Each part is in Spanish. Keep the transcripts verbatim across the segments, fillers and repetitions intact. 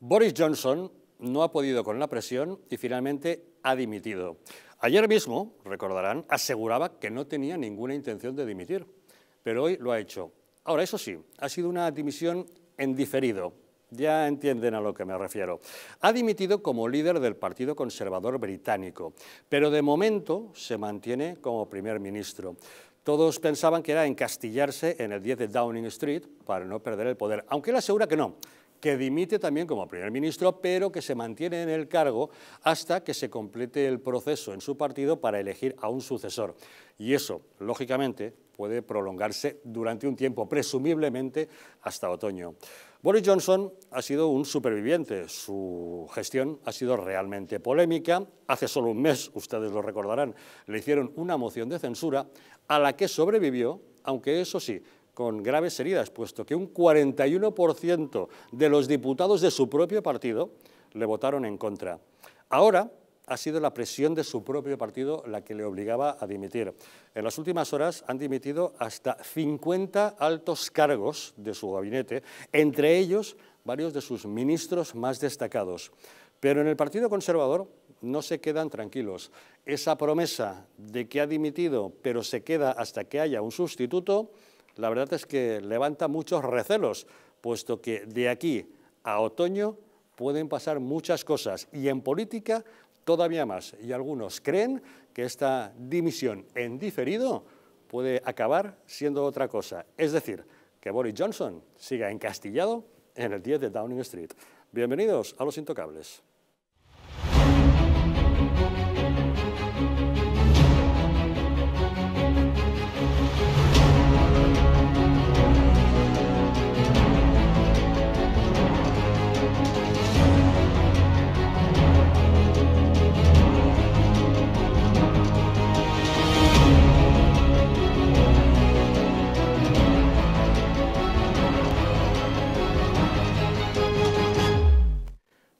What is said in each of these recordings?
Boris Johnson no ha podido con la presión y finalmente ha dimitido. Ayer mismo, recordarán, aseguraba que no tenía ninguna intención de dimitir, pero hoy lo ha hecho. Ahora, eso sí, ha sido una dimisión en diferido. Ya entienden a lo que me refiero. Ha dimitido como líder del Partido Conservador Británico, pero de momento se mantiene como primer ministro. Todos pensaban que era encastillarse en el diez de Downing Street para no perder el poder, aunque él asegura que no, que dimite también como primer ministro, pero que se mantiene en el cargo hasta que se complete el proceso en su partido para elegir a un sucesor. Y eso, lógicamente, puede prolongarse durante un tiempo, presumiblemente hasta otoño. Boris Johnson ha sido un superviviente, su gestión ha sido realmente polémica. Hace solo un mes, ustedes lo recordarán, le hicieron una moción de censura a la que sobrevivió, aunque eso sí, con graves heridas, puesto que un cuarenta y uno por ciento de los diputados de su propio partido le votaron en contra. Ahora ha sido la presión de su propio partido la que le obligaba a dimitir. En las últimas horas han dimitido hasta cincuenta altos cargos de su gabinete, entre ellos varios de sus ministros más destacados. Pero en el Partido Conservador no se quedan tranquilos. Esa promesa de que ha dimitido, pero se queda hasta que haya un sustituto, la verdad es que levanta muchos recelos, puesto que de aquí a otoño pueden pasar muchas cosas y en política todavía más, y algunos creen que esta dimisión en diferido puede acabar siendo otra cosa. Es decir, que Boris Johnson siga encastillado en el diez de Downing Street. Bienvenidos a Los Intocables.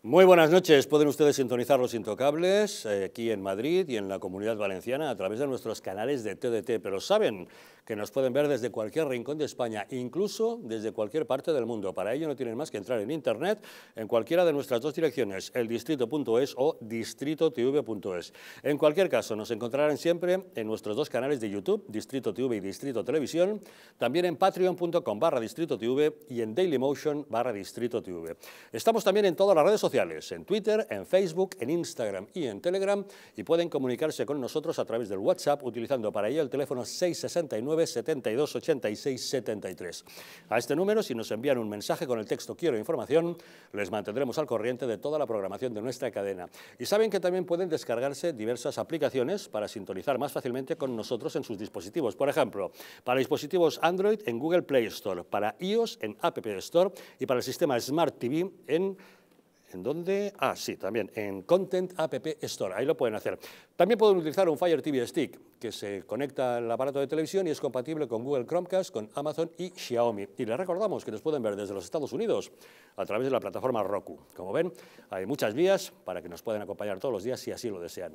Muy buenas noches, pueden ustedes sintonizar Los Intocables eh, aquí en Madrid y en la Comunidad Valenciana a través de nuestros canales de T D T, pero saben que nos pueden ver desde cualquier rincón de España, incluso desde cualquier parte del mundo. Para ello no tienen más que entrar en internet en cualquiera de nuestras dos direcciones, eldistrito punto es o distrito t v punto es. En cualquier caso, nos encontrarán siempre en nuestros dos canales de YouTube, Distrito T V y Distrito Televisión, también en patreon punto com barra Distrito T V y en dailymotion barra Distrito T V. Estamos también en todas las redes sociales, en Twitter, en Facebook, en Instagram y en Telegram, y pueden comunicarse con nosotros a través del WhatsApp utilizando para ello el teléfono seis seis nueve, setenta y dos, ochenta y seis, setenta y tres. A este número, si nos envían un mensaje con el texto "quiero información", les mantendremos al corriente de toda la programación de nuestra cadena. Y saben que también pueden descargarse diversas aplicaciones para sintonizar más fácilmente con nosotros en sus dispositivos. Por ejemplo, para dispositivos Android en Google Play Store, para iOS en App Store y para el sistema Smart T V en... ¿En dónde? Ah, sí, también en Content App Store, ahí lo pueden hacer. También pueden utilizar un Fire T V Stick, que se conecta al aparato de televisión y es compatible con Google Chromecast, con Amazon y Xiaomi. Y les recordamos que nos pueden ver desde los Estados Unidos a través de la plataforma Roku. Como ven, hay muchas vías para que nos puedan acompañar todos los días si así lo desean.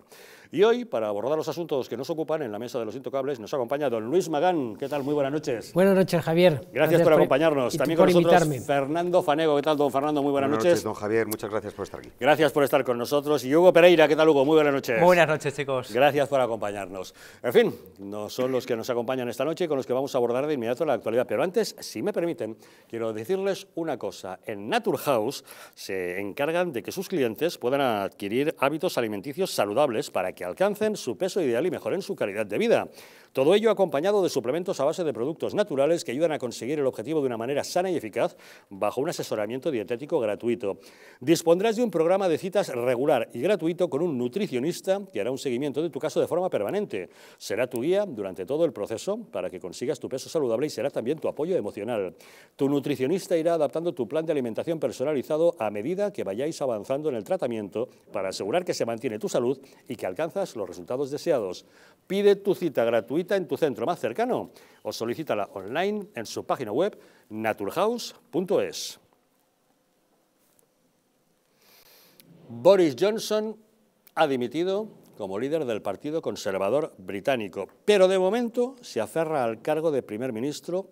Y hoy, para abordar los asuntos que nos ocupan en la mesa de Los Intocables, nos acompaña don Luis Magán. ¿Qué tal? Muy buenas noches. Buenas noches, Javier. Gracias, gracias por, por acompañarnos. También con nosotros invitarme. Fernando Fanego. ¿Qué tal, don Fernando? Muy buenas, buenas noches. noches. Don Javier, muchas gracias por estar aquí. Gracias por estar con nosotros. Y Hugo Pereira. ¿Qué tal, Hugo? Muy buenas noches. Buenas noches, chicos. Gracias por acompañarnos. En fin, no son los que nos acompañan esta noche y con los que vamos a abordar de inmediato la actualidad. Pero antes, si me permiten, quiero decirles una cosa. En Naturhouse se encargan de que sus clientes puedan adquirir hábitos alimenticios saludables para que alcancen su peso ideal y mejoren su calidad de vida. Todo ello acompañado de suplementos a base de productos naturales que ayudan a conseguir el objetivo de una manera sana y eficaz bajo un asesoramiento dietético gratuito. Dispondrás de un programa de citas regular y gratuito con un nutricionista que hará un seguimiento de tu caso de forma permanente. Será tu guía durante todo el proceso para que consigas tu peso saludable y será también tu apoyo emocional. Tu nutricionista irá adaptando tu plan de alimentación personalizado a medida que vayáis avanzando en el tratamiento para asegurar que se mantiene tu salud y que alcanzas los resultados deseados. Pide tu cita gratuita en tu centro más cercano o solicítala online en su página web naturhouse punto es. Boris Johnson ha dimitido como líder del Partido Conservador Británico, pero de momento se aferra al cargo de primer ministro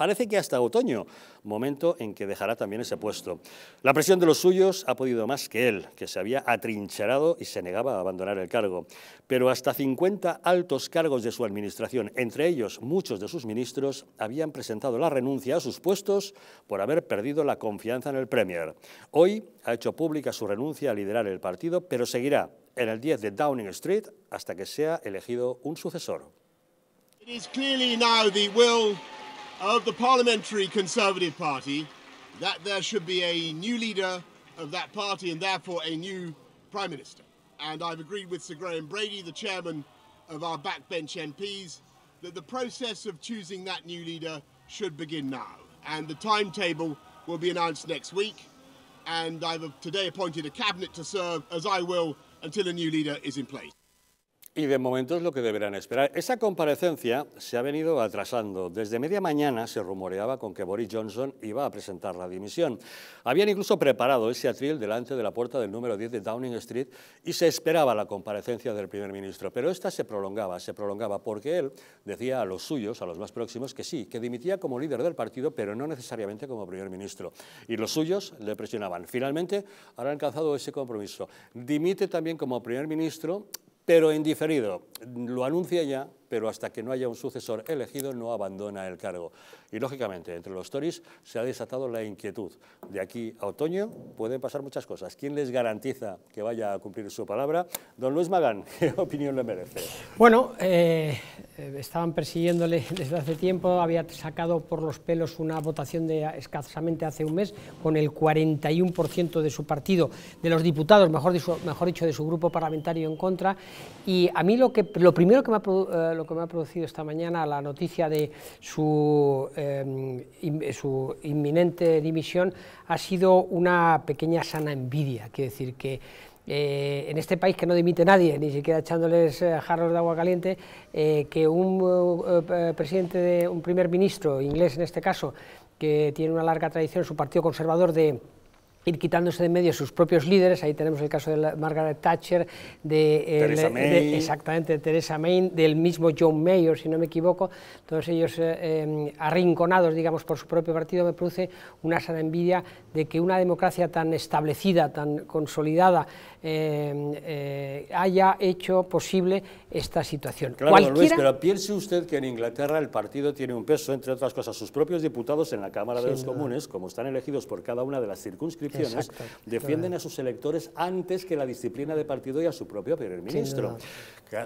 parece que hasta otoño, momento en que dejará también ese puesto. La presión de los suyos ha podido más que él, que se había atrincherado y se negaba a abandonar el cargo. Pero hasta cincuenta altos cargos de su administración, entre ellos muchos de sus ministros, habían presentado la renuncia a sus puestos por haber perdido la confianza en el Premier. Hoy ha hecho pública su renuncia a liderar el partido, pero seguirá en el diez de Downing Street hasta que sea elegido un sucesor. It is clearly now the will of the Parliamentary Conservative Party that there should be a new leader of that party and therefore a new Prime Minister. And I've agreed with Sir Graham Brady, the chairman of our backbench M Ps, that the process of choosing that new leader should begin now. And the timetable will be announced next week. And I've today appointed a cabinet to serve, as I will, until a new leader is in place. Y de momento es lo que deberán esperar. Esa comparecencia se ha venido atrasando. Desde media mañana se rumoreaba con que Boris Johnson iba a presentar la dimisión. Habían incluso preparado ese atril delante de la puerta del número diez de Downing Street y se esperaba la comparecencia del primer ministro. Pero esta se prolongaba, se prolongaba porque él decía a los suyos, a los más próximos, que sí, que dimitía como líder del partido, pero no necesariamente como primer ministro. Y los suyos le presionaban. Finalmente, ahora han alcanzado ese compromiso. Dimite también como primer ministro, pero en diferido. Lo anuncia ya, pero hasta que no haya un sucesor elegido no abandona el cargo. Y lógicamente, entre los Tories se ha desatado la inquietud. De aquí a otoño pueden pasar muchas cosas. ¿Quién les garantiza que vaya a cumplir su palabra? Don Luis Magán, ¿qué opinión le merece? Bueno, eh, estaban persiguiéndole desde hace tiempo, había sacado por los pelos una votación de escasamente hace un mes, con el cuarenta y uno por ciento de su partido, de los diputados, mejor, de su, mejor dicho, de su grupo parlamentario en contra. Y a mí lo, que, lo primero que me ha eh, lo que me ha producido esta mañana la noticia de su, eh, in, su inminente dimisión ha sido una pequeña sana envidia. Quiero decir que eh, en este país que no dimite nadie, ni siquiera echándoles eh, jarros de agua caliente, eh, que un eh, presidente, de, un primer ministro inglés en este caso, que tiene una larga tradición, su Partido Conservador, de ir quitándose de en medio sus propios líderes. Ahí tenemos el caso de la Margaret Thatcher, de, eh, Teresa May. de exactamente de Teresa May, del mismo John Major, si no me equivoco, todos ellos eh, eh, arrinconados, digamos, por su propio partido. Me produce una sana envidia de que una democracia tan establecida, tan consolidada, eh, eh, haya hecho posible esta situación. Claro, Cualquiera... Luis, pero piense usted que en Inglaterra el partido tiene un peso, entre otras cosas, sus propios diputados en la Cámara de sí, los no. Comunes, como están elegidos por cada una de las circunscripciones, Exacto, defienden claro. a sus electores antes que la disciplina de partido y a su propio primer ministro.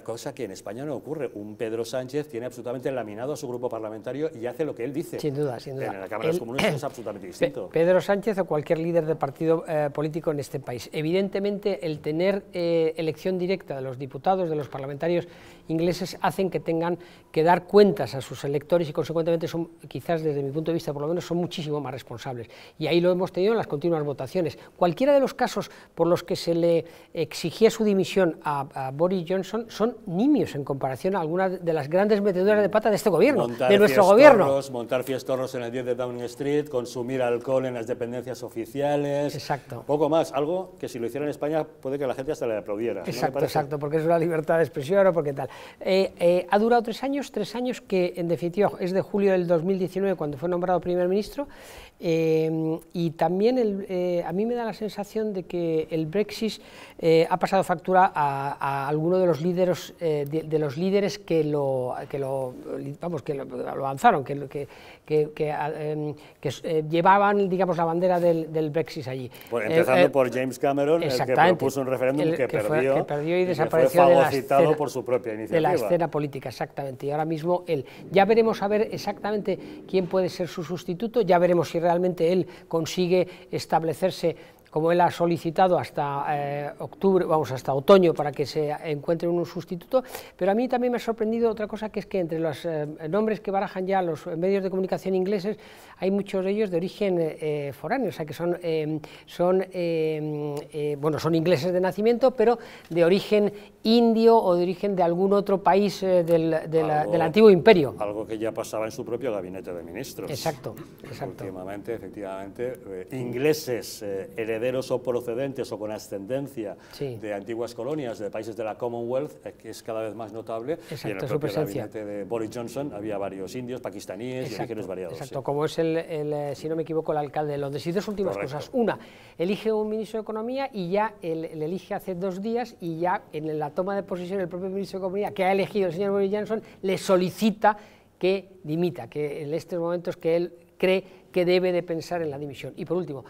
Cosa que en España no ocurre. Un Pedro Sánchez tiene absolutamente laminado a su grupo parlamentario y hace lo que él dice. Sin duda, sin duda. En la Cámara de los Comunes es absolutamente distinto. Pedro Sánchez o cualquier líder de partido eh, político en este país. Evidentemente, el tener eh, elección directa de los diputados, de los parlamentarios ingleses, hacen que tengan que dar cuentas a sus electores y, consecuentemente, son, quizás desde mi punto de vista, por lo menos, son muchísimo más responsables. Y ahí lo hemos tenido en las continuas votaciones. votaciones. Cualquiera de los casos por los que se le exigía su dimisión a, a Boris Johnson son nimios en comparación a algunas de las grandes meteduras de pata de este gobierno, montar de nuestro gobierno. Montar fiestorros en el diez de Downing Street, consumir alcohol en las dependencias oficiales, exacto. poco más, algo que si lo hiciera en España puede que la gente hasta le aplaudiera. Exacto, ¿no? Exacto, porque es una libertad de expresión o porque tal. Eh, eh, ha durado tres años, tres años que en definitiva es de julio del dos mil diecinueve cuando fue nombrado primer ministro, eh, y también el... Eh, a mí me da la sensación de que el Brexit eh, ha pasado factura a, a alguno de los líderes, eh, de, de los líderes que lo, que lo, vamos, que lo, lo avanzaron, que, que, que, que, eh, que eh, llevaban, digamos, la bandera del, del Brexit allí. Bueno, empezando eh, por James Cameron, el que propuso un referéndum que, que, perdió, que perdió y, y desapareció de la escena, por su propia iniciativa. de la escena política, exactamente. Y ahora mismo él. Ya veremos a ver exactamente quién puede ser su sustituto. Ya veremos si realmente él consigue establecer hacerse como él ha solicitado hasta eh, octubre, vamos, hasta otoño, para que se encuentre un sustituto. Pero a mí también me ha sorprendido otra cosa, que es que entre los eh, nombres que barajan ya los medios de comunicación ingleses, hay muchos de ellos de origen eh, foráneo, o sea, que son, eh, son eh, eh, bueno, son ingleses de nacimiento, pero de origen indio o de origen de algún otro país eh, del, de algo, la, del antiguo imperio. Algo que ya pasaba en su propio gabinete de ministros. Exacto, exacto. Últimamente, efectivamente, eh, ingleses eh, herederos herederos o procedentes o con ascendencia sí. de antiguas colonias de países de la Commonwealth, que es cada vez más notable. Exacto, y en el propio gabinete de Boris Johnson había varios indios, pakistaníes y orígenes variados. Exacto, sí. como es, el, el, si no me equivoco, el alcalde de Londres. Y dos últimas Correcto. cosas. Una, elige un ministro de Economía y ya el, le elige hace dos días y ya en la toma de posesión el propio ministro de Economía, que ha elegido el señor Boris Johnson, le solicita que dimita, que en estos momentos que él cree que debe de pensar en la dimisión. Y por último,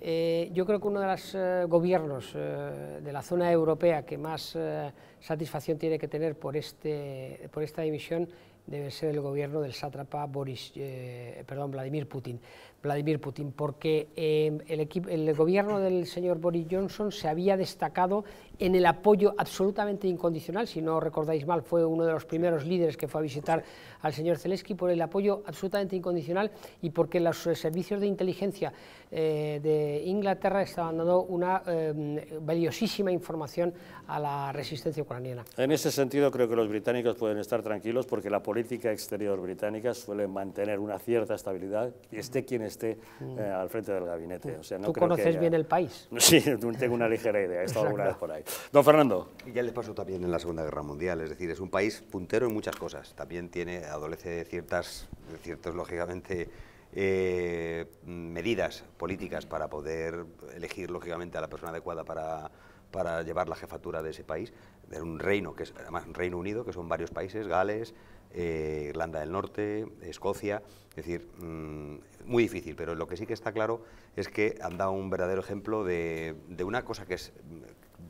eh, yo creo que uno de los eh, gobiernos eh, de la zona europea que más eh, satisfacción tiene que tener por, este, por esta dimisión debe ser el gobierno del sátrapa Boris, eh, perdón, Vladimir Putin, Vladimir Putin, porque eh, el, equipo, el gobierno del señor Boris Johnson se había destacado en el apoyo absolutamente incondicional, si no recordáis mal, fue uno de los primeros líderes que fue a visitar al señor Zelensky, por el apoyo absolutamente incondicional y porque los servicios de inteligencia eh, de Inglaterra estaban dando una eh, valiosísima información a la resistencia ucraniana. En ese sentido creo que los británicos pueden estar tranquilos porque la política exterior británica suele mantener una cierta estabilidad, esté quien esté eh, al frente del gabinete. O sea, no ¿Tú creo conoces que haya... bien el país? Sí, tengo una ligera idea, he estado alguna vez por ahí. Don Fernando. Y ya les pasó también en la Segunda Guerra Mundial, es decir, es un país puntero en muchas cosas, también tiene, adolece de ciertas, de ciertos, lógicamente, eh, medidas políticas para poder elegir, lógicamente, a la persona adecuada para... para llevar la jefatura de ese país, de un reino, que es además un Reino Unido, que son varios países, Gales, eh, Irlanda del Norte, Escocia, es decir, mmm, muy difícil, pero lo que sí que está claro es que han dado un verdadero ejemplo de, de una cosa que es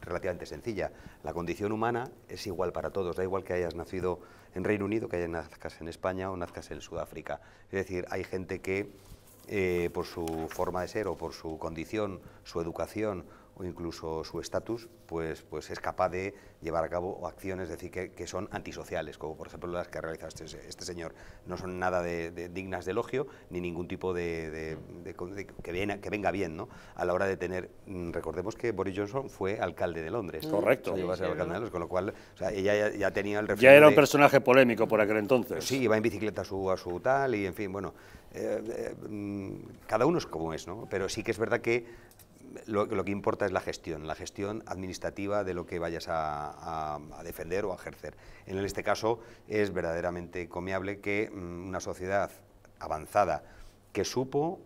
relativamente sencilla, la condición humana es igual para todos, da igual que hayas nacido en Reino Unido, que hayas nazcas en España o nazcas en Sudáfrica, es decir, hay gente que eh, por su forma de ser o por su condición, su educación, o incluso su estatus, pues, pues es capaz de llevar a cabo acciones, es decir, que, que son antisociales, como por ejemplo las que ha realizado este, este señor, no son nada de, de dignas de elogio, ni ningún tipo de, de, de, de que, viene, que venga bien, ¿no?, a la hora de tener, recordemos que Boris Johnson fue alcalde de Londres. Correcto. O sea, iba a ser alcalde de Londres, con lo cual, o sea, ella ya, ya tenía el reflejo. Ya era un de, personaje polémico por aquel entonces. Sí, iba en bicicleta a su, a su tal, y en fin, bueno, eh, eh, cada uno es como es, ¿no?, pero sí que es verdad que Lo, lo que importa es la gestión, la gestión administrativa de lo que vayas a, a, a defender o a ejercer. En este caso es verdaderamente encomiable que mmm, una sociedad avanzada que supo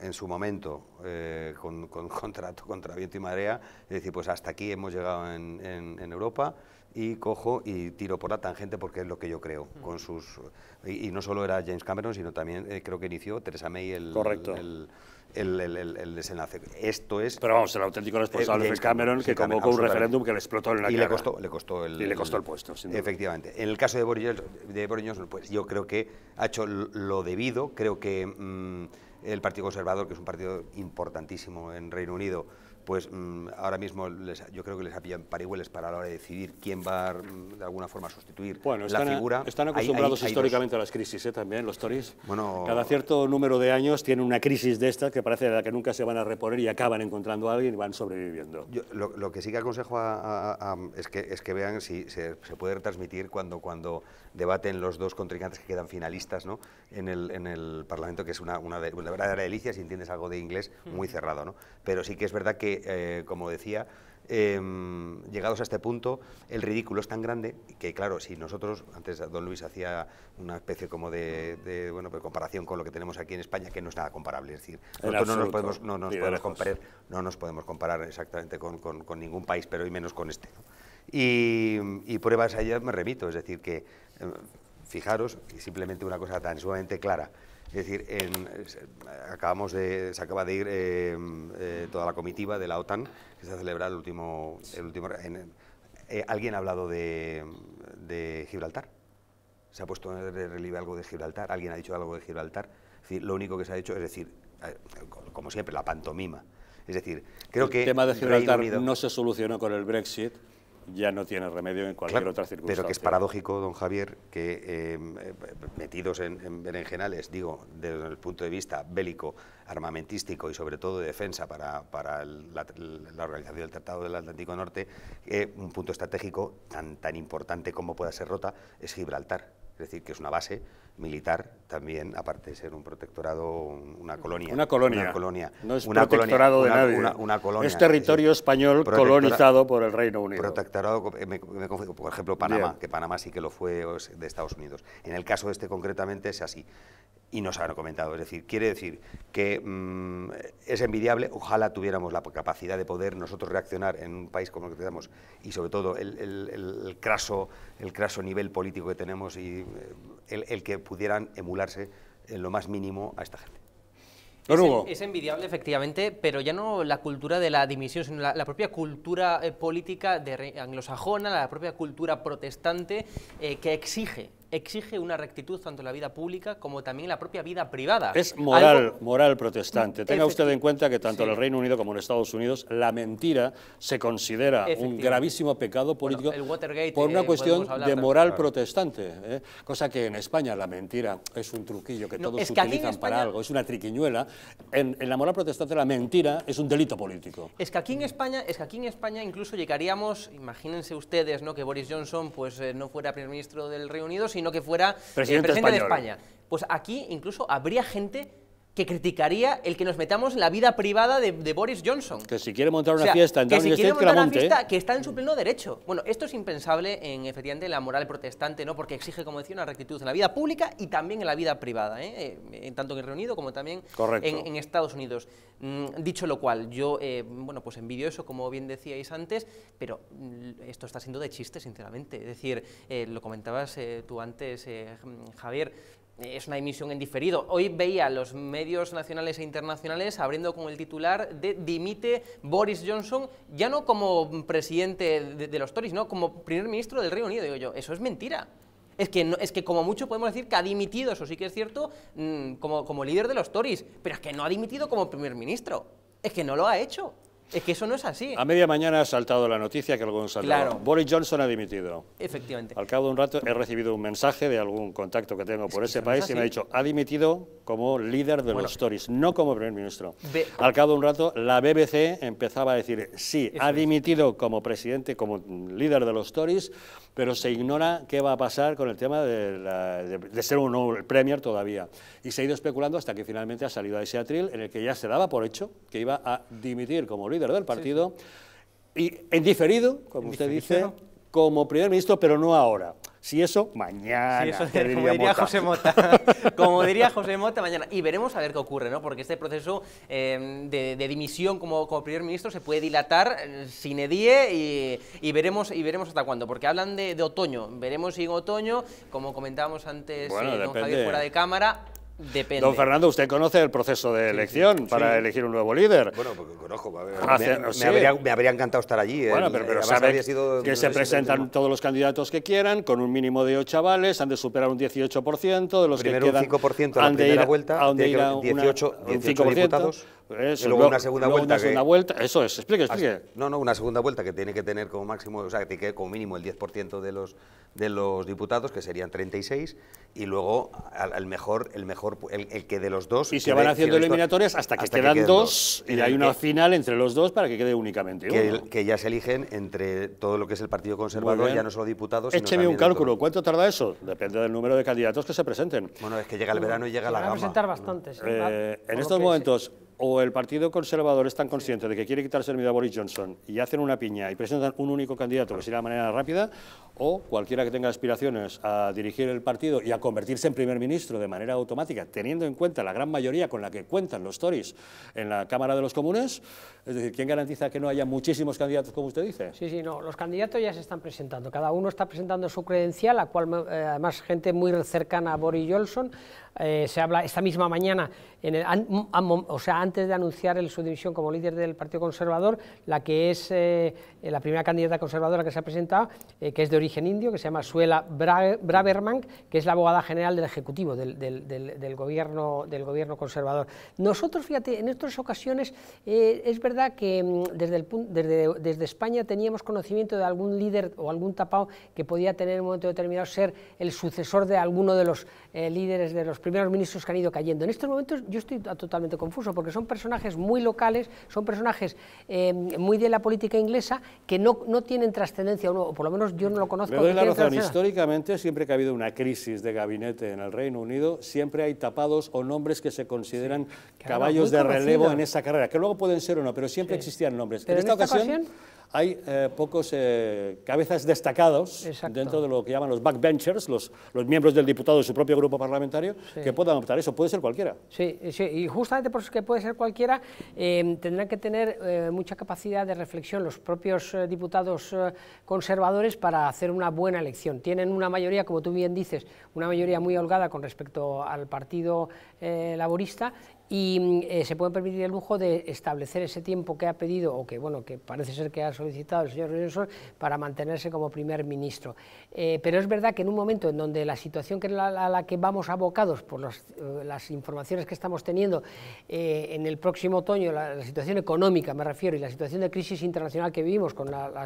en su momento, eh, con, con contrato, contra viento y marea, es decir, pues hasta aquí hemos llegado en, en, en Europa y cojo y tiro por la tangente porque es lo que yo creo. Mm. Con sus, y, y no solo era James Cameron, sino también eh, creo que inició Teresa May el... Correcto. el, el El, el, el desenlace. Esto es... Pero vamos, el auténtico responsable es Cameron, que convocó un referéndum que le explotó en la cara. Y le costó, le costó el, y le costó el puesto. Sin duda. Efectivamente. En el caso de Boris, de Boris Johnson, pues yo creo que ha hecho lo debido. Creo que mmm, el Partido Conservador, que es un partido importantísimo en Reino Unido, pues mmm, ahora mismo les, yo creo que les pillan parihueles para la hora de decidir quién va a, de alguna forma a sustituir bueno, la están, figura. Están acostumbrados hay, hay, históricamente hay a las crisis, ¿eh? También los Tories. Bueno, cada cierto número de años tienen una crisis de estas que parece de la que nunca se van a reponer y acaban encontrando a alguien y van sobreviviendo. Yo, lo, lo que sí que aconsejo a, a, a, es, que, es que vean si se, se puede retransmitir cuando, cuando debaten los dos contrincantes que quedan finalistas, ¿no?, en, el, en el Parlamento, que es una, una, de, una verdadera delicia si entiendes algo de inglés muy cerrado, ¿no? Pero sí que es verdad que Eh, como decía, eh, llegados a este punto, el ridículo es tan grande que, claro, si nosotros, antes don Luis hacía una especie como de, de bueno, pues comparación con lo que tenemos aquí en España, que no es nada comparable, es decir, nosotros no nos podemos, no nos podemos comparar, no nos podemos comparar exactamente con, con, con ningún país, pero y menos con este, ¿no? Y, y pruebas a ellas me remito, es decir, que eh, fijaros, simplemente una cosa tan sumamente clara. Es decir, en, acabamos de, se acaba de ir eh, eh, toda la comitiva de la OTAN, que se celebra el último... El último en, eh, ¿alguien ha hablado de, de Gibraltar? ¿Se ha puesto en relieve algo de Gibraltar? ¿Alguien ha dicho algo de Gibraltar? Es decir, lo único que se ha hecho es decir, como siempre, la pantomima. Es decir, creo que... El tema de Gibraltar no se solucionó con el Brexit. Ya no tiene remedio en cualquier claro, otra circunstancia. Pero que es paradójico, don Javier, que eh, metidos en, en berenjenales, digo, desde el punto de vista bélico, armamentístico y sobre todo de defensa para, para el, la, la organización del Tratado del Atlántico Norte, eh, un punto estratégico tan, tan importante como pueda ser rota es Gibraltar. Es decir, que es una base militar también, aparte de ser un protectorado, una colonia. Una colonia. Una colonia no es una protectorado colonia, de una, nadie. Una, una colonia, es territorio es decir, español colonizado por el Reino Unido. Protectorado, me, me confundo, por ejemplo, Panamá, bien. Que Panamá sí que lo fue de Estados Unidos. En el caso de este concretamente es así. Y nos han comentado, es decir, quiere decir que mmm, es envidiable, ojalá tuviéramos la capacidad de poder nosotros reaccionar en un país como el que tenemos y sobre todo el, el, el, craso, el craso nivel político que tenemos y el, el que pudieran emularse en lo más mínimo a esta gente. Es, es envidiable, efectivamente, pero ya no la cultura de la dimisión, sino la, la propia cultura eh, política de anglosajona, la propia cultura protestante eh, que exige, exige una rectitud tanto en la vida pública como también en la propia vida privada. Es moral, ¿Algo? moral protestante. Tenga usted en cuenta que tanto sí. en el Reino Unido como en Estados Unidos la mentira se considera un gravísimo pecado político bueno, el Watergate, por una eh, cuestión de moral también. protestante, ¿eh? cosa que en España la mentira es un truquillo que no, todos es que utilizan España... para algo, es una triquiñuela. En, en la moral protestante la mentira es un delito político. Es que aquí en España, es que aquí en España incluso llegaríamos, imagínense ustedes, ¿no? que Boris Johnson pues eh, no fuera primer ministro del Reino Unido, sino que fuera presidente, eh, presidente de España. Pues aquí incluso habría gente que criticaría el que nos metamos en la vida privada de, de Boris Johnson. Que si quiere montar una o sea, fiesta en Downing Street, que la monte. Que si quiere montar una fiesta, que está en su pleno derecho. Bueno, esto es impensable en, efectivamente, la moral protestante, ¿no? Porque exige, como decía, una rectitud en la vida pública y también en la vida privada, ¿eh? En tanto en el Reino Unido como también en, en Estados Unidos. Mm, dicho lo cual, yo, eh, bueno, pues envidio eso, como bien decíais antes, pero esto está siendo de chiste, sinceramente. Es decir, eh, lo comentabas eh, tú antes, eh, Javier, es una dimisión en diferido. Hoy veía los medios nacionales e internacionales abriendo con el titular de dimite Boris Johnson, ya no como presidente de, de los Tories, no como primer ministro del Reino Unido. Digo yo, eso es mentira. Es que, no, es que como mucho podemos decir que ha dimitido, eso sí que es cierto, mmm, como, como líder de los Tories, pero es que no ha dimitido como primer ministro. Es que no lo ha hecho. Es que eso no es así. A media mañana ha saltado la noticia que algún saltado. Claro. Boris Johnson ha dimitido. Efectivamente. Al cabo de un rato he recibido un mensaje de algún contacto que tengo es por que ese país es y me ha dicho, ha dimitido como líder de bueno. los Tories, no como primer ministro. Be Al cabo de un rato la B B C empezaba a decir, sí, eso ha dimitido es. como presidente, como líder de los Tories, pero se ignora qué va a pasar con el tema de, la, de, de ser un nuevo premier todavía. Y se ha ido especulando hasta que finalmente ha salido a ese atril en el que ya se daba por hecho que iba a dimitir como líder del partido, sí, sí. y en diferido, como en usted diferido. dice, como primer ministro, pero no ahora. Si eso, mañana. Si eso, como diría Mota. José Mota. Como diría José Mota, mañana. Y veremos a ver qué ocurre, ¿no? Porque este proceso eh, de, de dimisión como, como primer ministro se puede dilatar eh, sine die y, y, veremos, y veremos hasta cuándo. Porque hablan de, de otoño. Veremos si en otoño, como comentábamos antes, bueno, eh, don Javier fuera de cámara... Depende. Don Fernando, usted conoce el proceso de elección sí, sí, para sí. elegir un nuevo líder. Bueno, porque conozco. A ver, Hace, me, sí. me, habría, me habría encantado estar allí. Bueno, el, pero, pero sabe sido, que no se presentan no. todos los candidatos que quieran, con un mínimo de ocho avales, han de superar un dieciocho por ciento, de los Primero que quedan... Primero un cinco por ciento a la primera vuelta, a donde irá dieciocho diputados... Eso, y luego, luego una segunda luego vuelta. Una segunda que, vuelta eso es, explique, explique. No, no, una segunda vuelta que tiene que tener como máximo, o sea, que tiene que como mínimo el diez por ciento de los, de los diputados, que serían treinta y seis, y luego al, al mejor, el mejor, el, el que de los dos... Y se van haciendo eliminatorias hasta que hasta quedan que dos, dos, y, y hay una que, final entre los dos para que quede únicamente que, uno. Que ya se eligen entre todo lo que es el Partido Conservador, ya no solo diputados, sino Écheme un cálculo, ¿cuánto tarda eso? Depende del número de candidatos que se presenten. Bueno, es que llega el verano y llega se la gama. Van a presentar bastantes. Eh, en estos momentos... Sí. O el Partido Conservador es tan consciente de que quiere quitarse el miedo a Boris Johnson y hacen una piña y presentan un único candidato, que sería de manera rápida, o cualquiera que tenga aspiraciones a dirigir el partido y a convertirse en primer ministro de manera automática, teniendo en cuenta la gran mayoría con la que cuentan los Tories en la Cámara de los Comunes. Es decir, ¿quién garantiza que no haya muchísimos candidatos, como usted dice? Sí, sí, no, los candidatos ya se están presentando. Cada uno está presentando su credencial, la cual, eh, además, gente muy cercana a Boris Johnson. Eh, se habla esta misma mañana, en el, an, an, o sea, antes de anunciar el, su división como líder del Partido Conservador, la que es eh, la primera candidata conservadora que se ha presentado, eh, que es de origen indio, que se llama Suela Bra Braverman, que es la abogada general del Ejecutivo, del, del, del, del, gobierno, del gobierno conservador. Nosotros, fíjate, en estas ocasiones, eh, es verdad que desde, el, desde, desde España teníamos conocimiento de algún líder o algún tapado que podía tener en un momento determinado ser el sucesor de alguno de los eh, líderes de los primeros ministros que han ido cayendo. En estos momentos yo estoy totalmente confuso, porque son personajes muy locales, son personajes eh, muy de la política inglesa, que no, no tienen trascendencia, o, no, o por lo menos yo no lo conozco. Le doy la razón. Históricamente, siempre que ha habido una crisis de gabinete en el Reino Unido, siempre hay tapados o nombres que se consideran sí, claro, caballos de relevo en esa carrera, que luego pueden ser o no, pero siempre sí. existían nombres. Pero en esta, en esta ocasión, ocasión hay eh, pocos eh, cabezas destacados. Exacto. Dentro de lo que llaman los backbenchers, los, los miembros del diputado de su propio grupo parlamentario, sí. que puedan optar. Eso puede ser cualquiera. Sí, sí. Y justamente por eso que puede ser cualquiera, eh, tendrán que tener eh, mucha capacidad de reflexión los propios eh, diputados eh, conservadores para hacer una buena elección. Tienen una mayoría, como tú bien dices, una mayoría muy holgada con respecto al Partido eh, Laborista, y eh, se pueden permitir el lujo de establecer ese tiempo que ha pedido, o que bueno, que parece ser que ha solicitado el señor Johnson para mantenerse como primer ministro. Eh, pero es verdad que en un momento en donde la situación que la, a la que vamos abocados por los, eh, las informaciones que estamos teniendo eh, en el próximo otoño, la, la situación económica me refiero, y la situación de crisis internacional que vivimos con la, la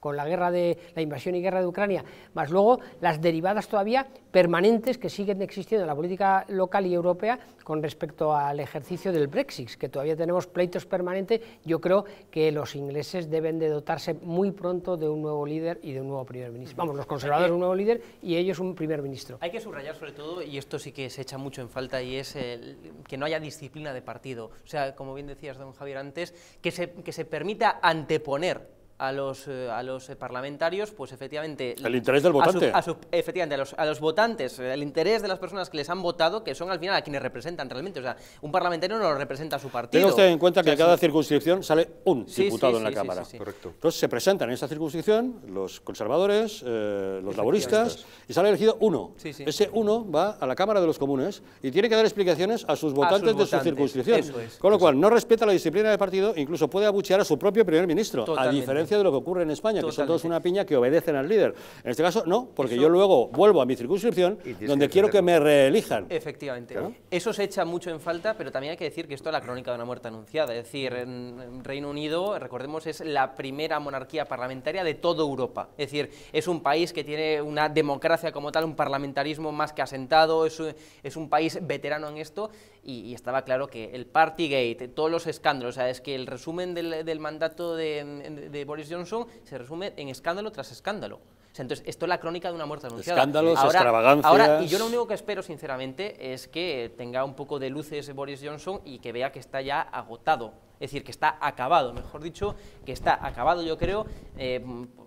con la guerra de la invasión y guerra de Ucrania, más luego las derivadas todavía permanentes que siguen existiendo en la política local y europea con respecto a al ejercicio del Brexit, que todavía tenemos pleitos permanentes, yo creo que los ingleses deben de dotarse muy pronto de un nuevo líder y de un nuevo primer ministro. Vamos, los conservadores un nuevo líder y ellos un primer ministro. Hay que subrayar sobre todo, y esto sí que se echa mucho en falta, y es el, que no haya disciplina de partido. O sea, como bien decías, don Javier, antes, que se, que se permita anteponer a los, eh, a los eh, parlamentarios, pues efectivamente... El interés del votante. A su, a su, efectivamente, a los, a los votantes, el interés de las personas que les han votado, que son al final a quienes representan realmente. O sea, un parlamentario no lo representa a su partido. Tenga usted en cuenta que o sea, en cada sí. circunscripción sale un sí, diputado sí, sí, en la sí, Cámara. Sí, sí, sí. Correcto. Entonces se presentan en esa circunscripción los conservadores, eh, los laboristas, y sale elegido uno. Sí, sí. Ese uno va a la Cámara de los Comunes y tiene que dar explicaciones a sus votantes, a sus votantes. de su circunscripción. Eso es. Con lo cual, no respeta la disciplina del partido, incluso puede abuchear a su propio primer ministro. Totalmente. A diferencia de lo que ocurre en España, Totalmente. que son todos una piña que obedecen al líder. En este caso, no, porque Eso... yo luego vuelvo a mi circunscripción donde quiero que me reelijan. Efectivamente. ¿No? Eso se echa mucho en falta, pero también hay que decir que esto es la crónica de una muerte anunciada. Es decir, en Reino Unido, recordemos, es la primera monarquía parlamentaria de toda Europa. Es decir, es un país que tiene una democracia como tal, un parlamentarismo más que asentado, es, es un país veterano en esto, y, y estaba claro que el Partygate, todos los escándalos, o sea, es que el resumen del, del mandato de, de Boris Johnson se resume en escándalo tras escándalo. O sea, entonces, esto es la crónica de una muerte anunciada. Escándalos, ahora, extravagancias... Ahora, y yo lo único que espero, sinceramente, es que tenga un poco de luces Boris Johnson y que vea que está ya agotado. Es decir, que está acabado, mejor dicho, que está acabado, yo creo... Eh,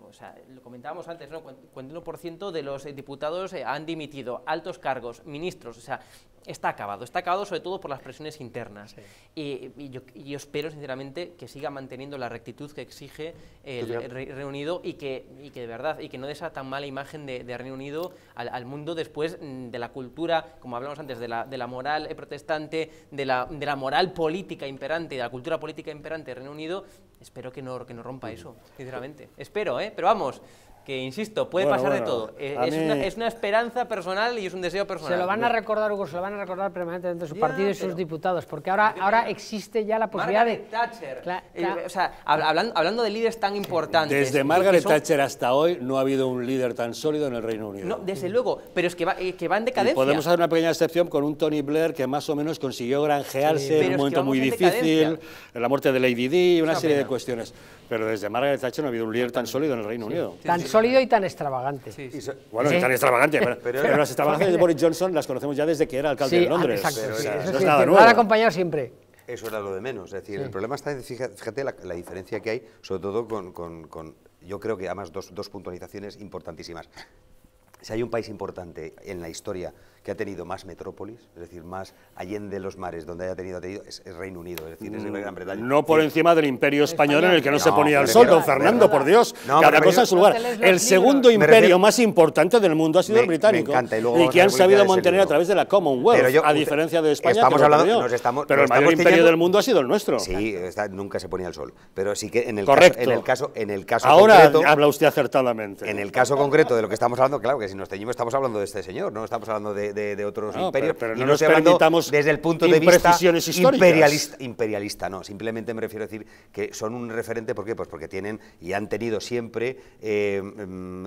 o sea, lo comentábamos antes, ¿no? cuarenta y uno por ciento de los diputados han dimitido, altos cargos, ministros, o sea, está acabado, está acabado sobre todo por las presiones internas. Sí. Y, y, yo, y yo espero, sinceramente, que siga manteniendo la rectitud que exige el, el Reino Unido y que, y que de verdad, y que no dé esa tan mala imagen de, de Reino Unido al, al mundo después de la cultura, como hablamos antes, de la, de la moral protestante, de la, de la moral política imperante, de la cultura política imperante del Reino Unido. Espero que no, que no rompa eso, sinceramente. Espero, ¿eh? Pero vamos, que insisto, puede bueno, pasar bueno, de todo. Es, mí... una, es una esperanza personal y es un deseo personal. Se lo van a recordar, Hugo, se lo van a recordar permanentemente de su ya, partido y sus diputados, porque ahora, ahora existe ya la posibilidad Margaret de... Thatcher. Cla eh, o sea, hablando, hablando de líderes tan importantes... Desde Margaret son... Thatcher hasta hoy no ha habido un líder tan sólido en el Reino Unido. No, desde luego, pero es que va, eh, que va en decadencia. Y podemos hacer una pequeña excepción con un Tony Blair que más o menos consiguió granjearse sí, en un momento muy difícil, en la muerte de Lady Di, una no, serie de cuestiones. Pero desde Margaret Thatcher no ha habido un líder tan sólido en el Reino sí, Unido. Sí, tan sí, sólido sí. y tan extravagante. Sí, sí. Bueno, ¿Sí? y tan extravagante. pero, pero las extravagancias de Boris Johnson las conocemos ya desde que era alcalde sí, de Londres. Exacto, pero, o sea, sí, no es nada nuevo. Lo han acompañado siempre. Eso era lo de menos. Es decir, sí. el problema está, fíjate la, la diferencia que hay, sobre todo con, con, con yo creo que además dos, dos puntualizaciones importantísimas. Si hay un país importante en la historia que ha tenido más metrópolis, es decir, más allende los mares, donde haya tenido, ha tenido es, es Reino Unido, es decir, es el Gran Bretaña. No por encima del imperio español en el que no, no se ponía el sol, refiero, don Fernando, por Dios, no, cada cosa en su lugar. El segundo imperio refiero, más importante del mundo ha sido me, el británico, y, luego y que han sabido mantener a través de la Commonwealth, yo, a diferencia de España, estamos que hablando, yo, nos estamos, pero nos el mayor imperio del mundo ha sido el nuestro. Sí, está, nunca se ponía el sol, pero sí que en el Correcto. caso, en el caso, en el caso Ahora concreto... Ahora habla usted acertadamente. En el caso concreto de lo que estamos hablando, claro que si nos teñimos estamos hablando de este señor, no estamos hablando de... De, de otros no, imperios, pero, pero y no nos permitamos desde el punto de vista imperialista, imperialista, no, simplemente me refiero a decir que son un referente, ¿por qué? Pues porque tienen y han tenido siempre eh,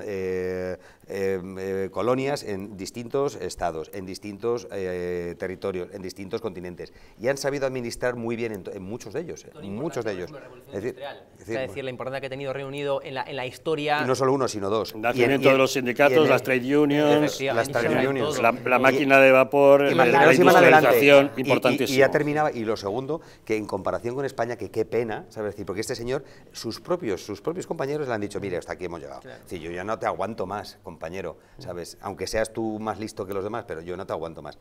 eh, eh, eh, colonias en distintos estados, en distintos eh, territorios, en distintos continentes, y han sabido administrar muy bien en, en muchos de ellos, en muchos de ellos. Es decir, es decir, es decir, la importancia que ha tenido Reino Unido en la, en la historia. Y no solo uno, sino dos. El nacimiento de los sindicatos, las trade unions, las trade unions, la, la máquina de vapor, y, la, la, la industrialización, importantísimo. Y, y ya terminaba, y lo segundo, que en comparación con España, que qué pena, ¿sabes? Porque este señor, sus propios, sus propios compañeros le han dicho, mire, hasta aquí hemos llegado. Claro. Si yo ya no te aguanto más, compañero, ¿sabes? Aunque seas tú más listo que los demás, pero yo no te aguanto más.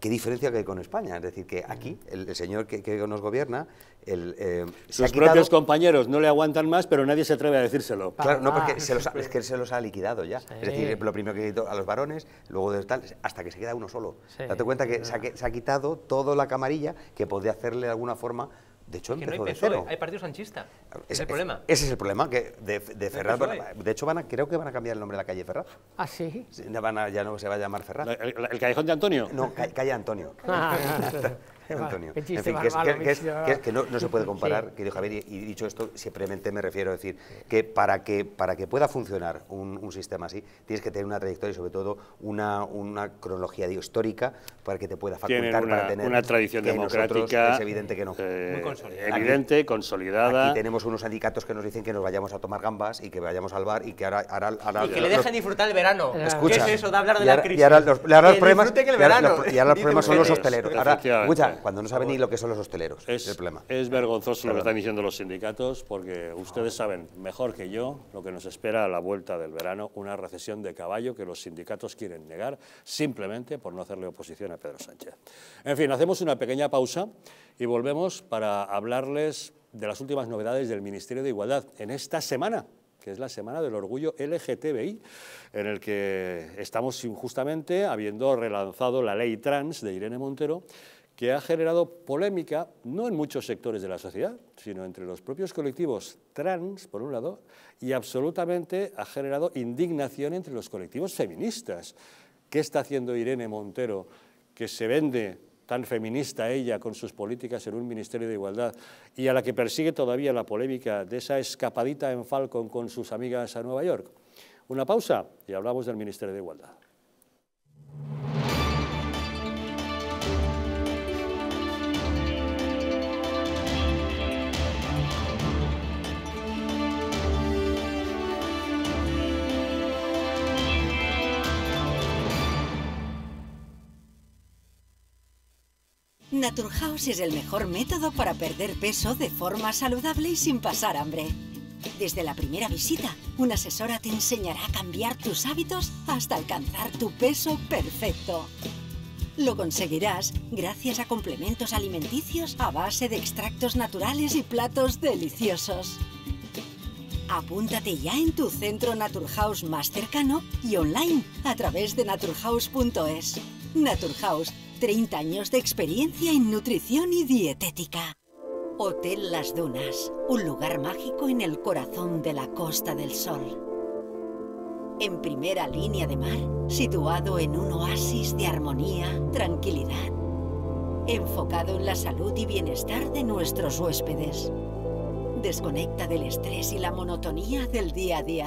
¿Qué diferencia que hay con España? Es decir, que aquí, el, el señor que, que nos gobierna... El, eh, sus propios compañeros no le aguantan más, pero nadie se atreve a decírselo. Claro, ah, no, porque se los ha, es que se los ha liquidado ya. Sí. Es decir, lo primero que quitó a los varones, luego de tal, hasta que se queda uno solo. Sí. Date cuenta que se ha, se ha quitado toda la camarilla que podía hacerle de alguna forma... De hecho, empezó, no hay, de cero. Hay partido sanchista. Ese es el problema. Ese es el problema, que de, de Ferraz... De hecho, van a, creo que van a cambiar el nombre de la calle Ferraz. ¿Ah, sí? Van a, ya no se va a llamar Ferraz. ¿El, el, el callejón de Antonio? No, ca, calle Antonio. Ah, Antonio. En fin, que, es, que, es, que, es, que no, no se puede comparar, sí. Querido Javier, y, y dicho esto, simplemente me refiero a decir que para que, para que pueda funcionar un, un sistema así, tienes que tener una trayectoria y sobre todo una, una cronología digo, histórica para que te pueda facultar. Tienen una, para tener una tradición democrática. Nosotros, es evidente que no. Eh, Muy consolidada. Evidente, aquí, consolidada. Aquí tenemos unos sindicatos que nos dicen que nos vayamos a tomar gambas y que vayamos al bar y que ahora... ahora, ahora y que los, le dejen disfrutar el verano. Escucha. ¿Qué es eso de hablar de y ahora, la crisis? Y ahora los, los, los problemas, que el verano. Los, y ahora los problemas son los hosteleros. Ahora, cuando no saben ni lo que son los hosteleros, es el problema. Es vergonzoso Perdón. lo que están diciendo los sindicatos, porque ustedes saben mejor que yo lo que nos espera a la vuelta del verano, una recesión de caballo que los sindicatos quieren negar simplemente por no hacerle oposición a Pedro Sánchez. En fin, hacemos una pequeña pausa y volvemos para hablarles de las últimas novedades del Ministerio de Igualdad en esta semana, que es la Semana del Orgullo L G T B I, en el que estamos injustamente habiendo relanzado la ley trans de Irene Montero, que ha generado polémica no en muchos sectores de la sociedad, sino entre los propios colectivos trans, por un lado, y absolutamente ha generado indignación entre los colectivos feministas. ¿Qué está haciendo Irene Montero, que se vende tan feminista ella con sus políticas en un Ministerio de Igualdad y a la que persigue todavía la polémica de esa escapadita en Falcon con sus amigas a Nueva York? Una pausa y hablamos del Ministerio de Igualdad. Naturhouse es el mejor método para perder peso de forma saludable y sin pasar hambre. Desde la primera visita, una asesora te enseñará a cambiar tus hábitos hasta alcanzar tu peso perfecto. Lo conseguirás gracias a complementos alimenticios a base de extractos naturales y platos deliciosos. Apúntate ya en tu centro Naturhouse más cercano y online a través de naturhouse punto es. Naturhouse, treinta años de experiencia en nutrición y dietética. Hotel Las Dunas, un lugar mágico en el corazón de la Costa del Sol. En primera línea de mar, situado en un oasis de armonía, tranquilidad. Enfocado en la salud y bienestar de nuestros huéspedes. Desconecta del estrés y la monotonía del día a día.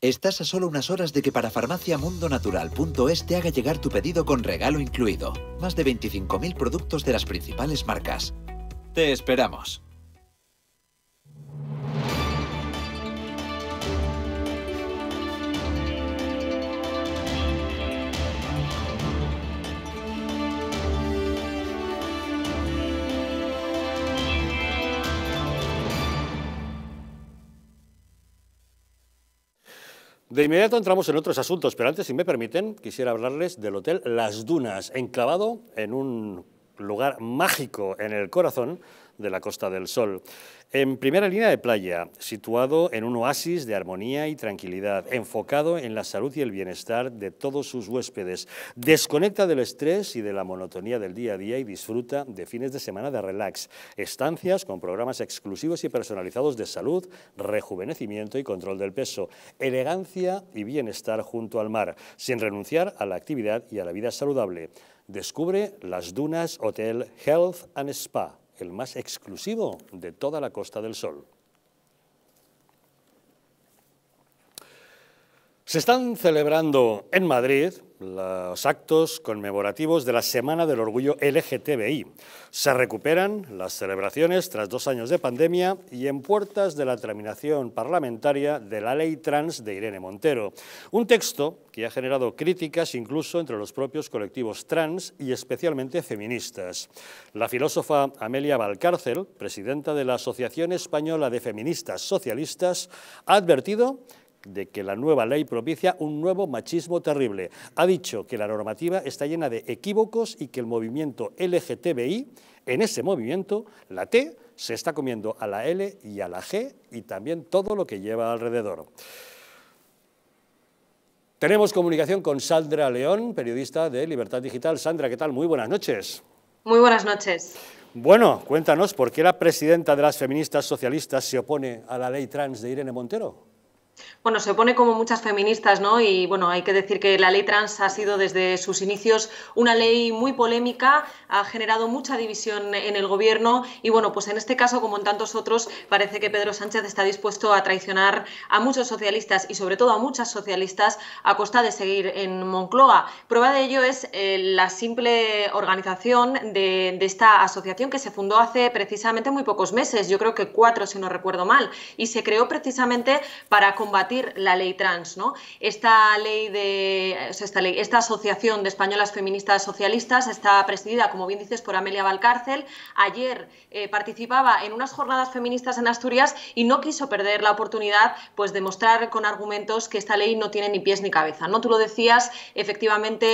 Estás a solo unas horas de que para farmacia mundo natural punto es te haga llegar tu pedido con regalo incluido. Más de veinticinco mil productos de las principales marcas. ¡Te esperamos! De inmediato entramos en otros asuntos, pero antes, si me permiten, quisiera hablarles del Hotel Las Dunas, enclavado en un lugar mágico en el corazón de la Costa del Sol. En primera línea de playa, situado en un oasis de armonía y tranquilidad, enfocado en la salud y el bienestar de todos sus huéspedes. Desconecta del estrés y de la monotonía del día a día y disfruta de fines de semana de relax. Estancias con programas exclusivos y personalizados de salud, rejuvenecimiento y control del peso. Elegancia y bienestar junto al mar, sin renunciar a la actividad y a la vida saludable. Descubre Las Dunas Hotel Health and Spa, el más exclusivo de toda la Costa del Sol. Se están celebrando en Madrid los actos conmemorativos de la Semana del Orgullo L G T B I. Se recuperan las celebraciones tras dos años de pandemia y en puertas de la tramitación parlamentaria de la ley trans de Irene Montero. Un texto que ha generado críticas incluso entre los propios colectivos trans y especialmente feministas. La filósofa Amelia Valcárcel, presidenta de la Asociación Española de Feministas Socialistas, ha advertido de que la nueva ley propicia un nuevo machismo terrible. Ha dicho que la normativa está llena de equívocos y que el movimiento L G T B I, en ese movimiento, la T se está comiendo a la L y a la G y también todo lo que lleva alrededor. Tenemos comunicación con Sandra León, periodista de Libertad Digital. Sandra, ¿qué tal? Muy buenas noches. Muy buenas noches. Bueno, cuéntanos, ¿por qué la presidenta de las feministas socialistas se opone a la ley trans de Irene Montero? Bueno, se opone como muchas feministas, ¿no? Y bueno, hay que decir que la ley trans ha sido desde sus inicios una ley muy polémica, ha generado mucha división en el gobierno y bueno, pues en este caso, como en tantos otros, parece que Pedro Sánchez está dispuesto a traicionar a muchos socialistas y sobre todo a muchas socialistas a costa de seguir en Moncloa. Prueba de ello es eh, la simple organización de, de esta asociación que se fundó hace precisamente muy pocos meses, yo creo que cuatro si no recuerdo mal, y se creó precisamente para combatir la ley trans, ¿no? Esta ley de esta ley, esta asociación de españolas feministas socialistas está presidida, como bien dices, por Amelia Valcárcel. Ayer eh, participaba en unas jornadas feministas en Asturias y no quiso perder la oportunidad, pues, de mostrar con argumentos que esta ley no tiene ni pies ni cabeza, ¿no? Tú lo decías, efectivamente,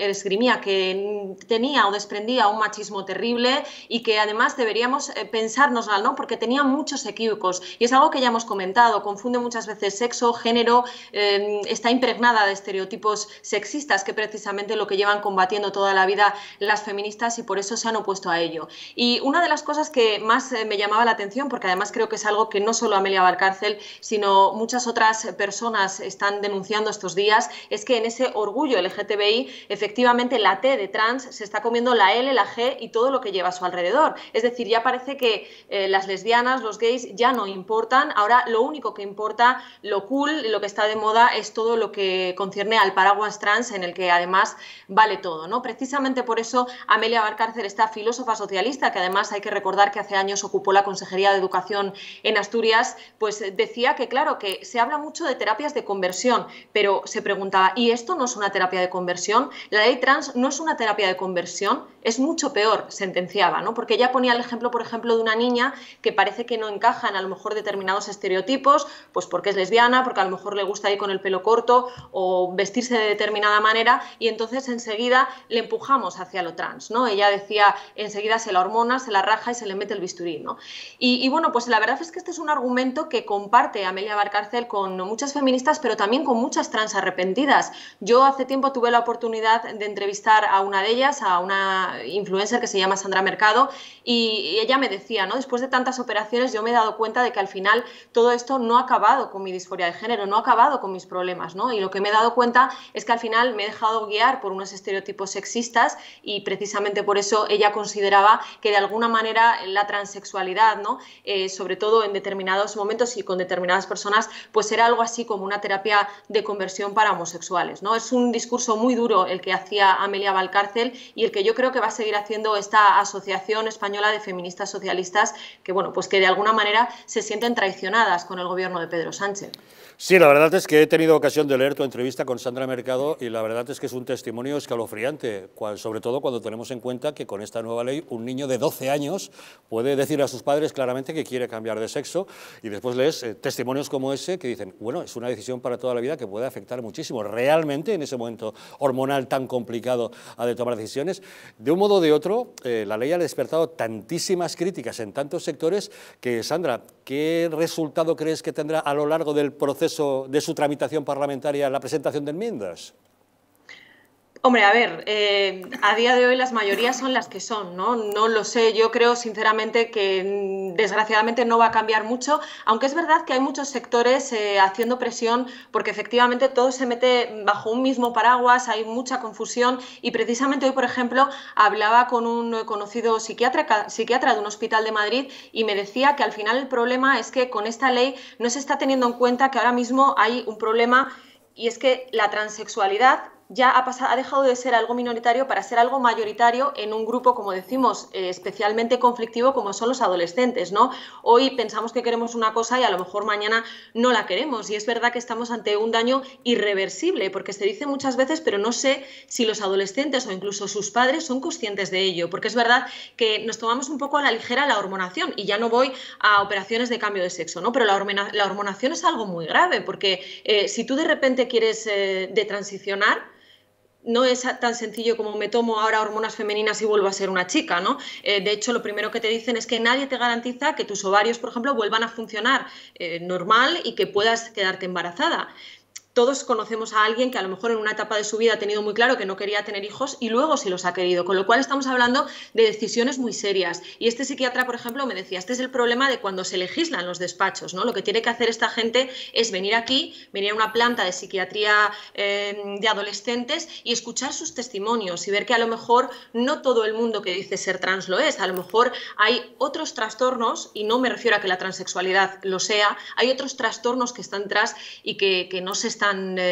eh, esgrimía que tenía o desprendía un machismo terrible y que además deberíamos eh, pensárnosla, ¿no? Porque tenía muchos equívocos y es algo que ya hemos comentado, confunde muchas veces sexo, género, eh, está impregnada de estereotipos sexistas, que precisamente lo que llevan combatiendo toda la vida las feministas y por eso se han opuesto a ello. Y una de las cosas que más eh, me llamaba la atención, porque además creo que es algo que no solo Amelia Valcárcel, sino muchas otras personas están denunciando estos días, es que en ese orgullo L G T B I, efectivamente la T de trans se está comiendo la L, la G y todo lo que lleva a su alrededor. Es decir, ya parece que eh, las lesbianas, los gays ya no importan, ahora lo único que importa, lo cool, lo que está de moda es todo lo que concierne al paraguas trans, en el que además vale todo, ¿no? Precisamente por eso Amelia Valcárcel, esta filósofa socialista, que además hay que recordar que hace años ocupó la Consejería de Educación en Asturias, pues decía que claro, que se habla mucho de terapias de conversión, pero se preguntaba, ¿y esto no es una terapia de conversión? La ley trans no es una terapia de conversión, es mucho peor, sentenciaba, ¿no? Porque ella ponía el ejemplo, por ejemplo, de una niña que parece que no encaja en a lo mejor determinados estereotipos, pues porque es lesbiana, porque a lo mejor le gusta ir con el pelo corto o vestirse de determinada manera y entonces enseguida le empujamos hacia lo trans, ¿no? Ella decía, enseguida se la hormona, se la raja y se le mete el bisturí, ¿no? Y, y bueno, pues la verdad es que este es un argumento que comparte Amelia Valcárcel con muchas feministas, pero también con muchas trans arrepentidas. Yo hace tiempo tuve la oportunidad de entrevistar a una de ellas, a una influencer que se llama Sandra Mercado, y, y ella me decía, ¿no? Después de tantas operaciones yo me he dado cuenta de que al final todo esto no ha acabado con mi disforia de género, no ha acabado con mis problemas, ¿no? Y lo que me he dado cuenta es que al final me he dejado guiar por unos estereotipos sexistas y precisamente por eso ella consideraba que de alguna manera la transexualidad, ¿no? Eh, sobre todo en determinados momentos y con determinadas personas, pues era algo así como una terapia de conversión para homosexuales, ¿no? Es un discurso muy duro el que hacía Amelia Valcárcel y el que yo creo que va a seguir haciendo esta Asociación Española de Feministas Socialistas, que bueno, pues que de alguna manera se sienten traicionadas con el gobierno de Pedro Sánchez. Sánchez. Sí, la verdad es que he tenido ocasión de leer tu entrevista con Sandra Mercado y la verdad es que es un testimonio escalofriante, cual, sobre todo cuando tenemos en cuenta que con esta nueva ley un niño de doce años puede decir a sus padres claramente que quiere cambiar de sexo y después lees eh, testimonios como ese que dicen, bueno, es una decisión para toda la vida que puede afectar muchísimo. Realmente en ese momento hormonal tan complicado ha de tomar decisiones. De un modo o de otro, eh, la ley ha despertado tantísimas críticas en tantos sectores que, Sandra, ¿qué resultado crees que tendrá a lo largo del proceso de su tramitación parlamentaria la presentación de enmiendas? Hombre, a ver, eh, a día de hoy las mayorías son las que son, ¿no? No lo sé, yo creo sinceramente que desgraciadamente no va a cambiar mucho, aunque es verdad que hay muchos sectores eh, haciendo presión porque efectivamente todo se mete bajo un mismo paraguas, hay mucha confusión y precisamente hoy, por ejemplo, hablaba con un conocido psiquiatra, psiquiatra de un hospital de Madrid y me decía que al final el problema es que con esta ley no se está teniendo en cuenta que ahora mismo hay un problema y es que la transexualidad ya ha, pasado, ha dejado de ser algo minoritario para ser algo mayoritario en un grupo, como decimos, eh, especialmente conflictivo como son los adolescentes, ¿no? Hoy pensamos que queremos una cosa y a lo mejor mañana no la queremos y es verdad que estamos ante un daño irreversible porque se dice muchas veces, pero no sé si los adolescentes o incluso sus padres son conscientes de ello, porque es verdad que nos tomamos un poco a la ligera la hormonación y ya no voy a operaciones de cambio de sexo, ¿no? Pero la, hormona, la hormonación es algo muy grave porque eh, si tú de repente quieres eh, de transicionar, no es tan sencillo como me tomo ahora hormonas femeninas y vuelvo a ser una chica, ¿no? Eh, de hecho, lo primero que te dicen es que nadie te garantiza que tus ovarios, por ejemplo, vuelvan a funcionar eh, normal y que puedas quedarte embarazada. Todos conocemos a alguien que a lo mejor en una etapa de su vida ha tenido muy claro que no quería tener hijos y luego sí los ha querido, con lo cual estamos hablando de decisiones muy serias. Y este psiquiatra, por ejemplo, me decía, este es el problema de cuando se legislan los despachos, ¿no? Lo que tiene que hacer esta gente es venir aquí, venir a una planta de psiquiatría eh, de adolescentes y escuchar sus testimonios y ver que a lo mejor no todo el mundo que dice ser trans lo es, a lo mejor hay otros trastornos, y no me refiero a que la transexualidad lo sea, hay otros trastornos que están tras y que, que no se están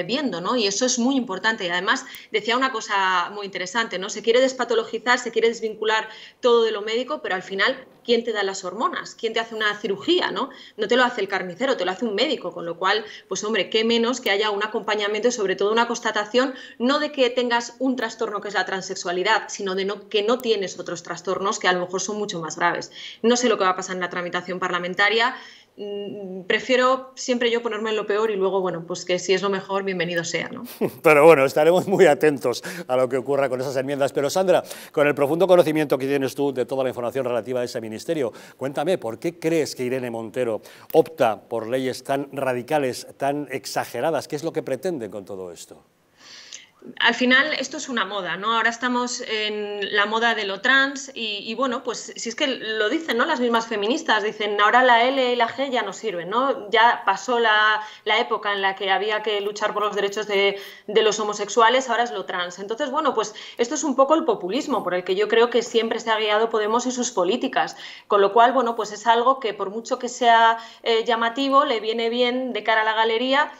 viendo, ¿no? Y eso es muy importante y además decía una cosa muy interesante, ¿no? Se quiere despatologizar, se quiere desvincular todo de lo médico, pero al final ¿quién te da las hormonas? ¿Quién te hace una cirugía, ¿no? No te lo hace el carnicero, te lo hace un médico, con lo cual, pues hombre, qué menos que haya un acompañamiento y sobre todo una constatación, no de que tengas un trastorno que es la transexualidad, sino de no, que no tienes otros trastornos que a lo mejor son mucho más graves. No sé lo que va a pasar en la tramitación parlamentaria. Prefiero siempre yo ponerme en lo peor y luego, bueno, pues que si es lo mejor, bienvenido sea, ¿no? Pero bueno, estaremos muy atentos a lo que ocurra con esas enmiendas. Pero Sandra, con el profundo conocimiento que tienes tú de toda la información relativa a ese ministerio, cuéntame, ¿por qué crees que Irene Montero opta por leyes tan radicales, tan exageradas? ¿Qué es lo que pretenden con todo esto? Al final esto es una moda, ¿no? Ahora estamos en la moda de lo trans y, y bueno, pues si es que lo dicen, ¿no? Las mismas feministas dicen ahora la L y la G ya no sirven, ¿no? Ya pasó la, la época en la que había que luchar por los derechos de, de los homosexuales, ahora es lo trans. Entonces, bueno, pues esto es un poco el populismo por el que yo creo que siempre se ha guiado Podemos y sus políticas, con lo cual, bueno, pues es algo que por mucho que sea eh, llamativo, le viene bien de cara a la galería.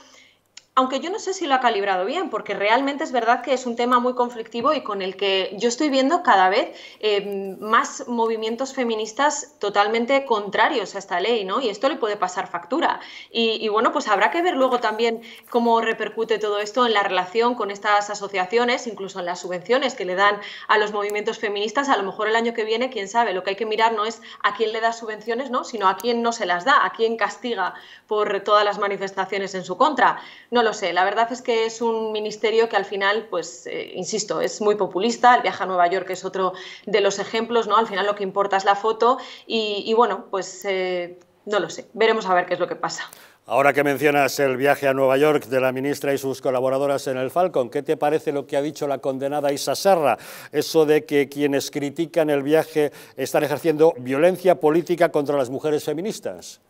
Aunque yo no sé si lo ha calibrado bien, porque realmente es verdad que es un tema muy conflictivo y con el que yo estoy viendo cada vez eh, más movimientos feministas totalmente contrarios a esta ley, ¿no? Y esto le puede pasar factura. Y, y bueno, pues habrá que ver luego también cómo repercute todo esto en la relación con estas asociaciones, incluso en las subvenciones que le dan a los movimientos feministas. A lo mejor el año que viene, quién sabe, lo que hay que mirar no es a quién le da subvenciones, ¿no? Sino a quién no se las da, a quién castiga por todas las manifestaciones en su contra. No lo sé, la verdad es que es un ministerio que al final, pues, eh, insisto, es muy populista. El viaje a Nueva York es otro de los ejemplos, ¿no? Al final lo que importa es la foto y, y bueno, pues, eh, no lo sé. Veremos a ver qué es lo que pasa. Ahora que mencionas el viaje a Nueva York de la ministra y sus colaboradoras en el Falcon, ¿qué te parece lo que ha dicho la condenada Isa Serra? Eso de que quienes critican el viaje están ejerciendo violencia política contra las mujeres feministas.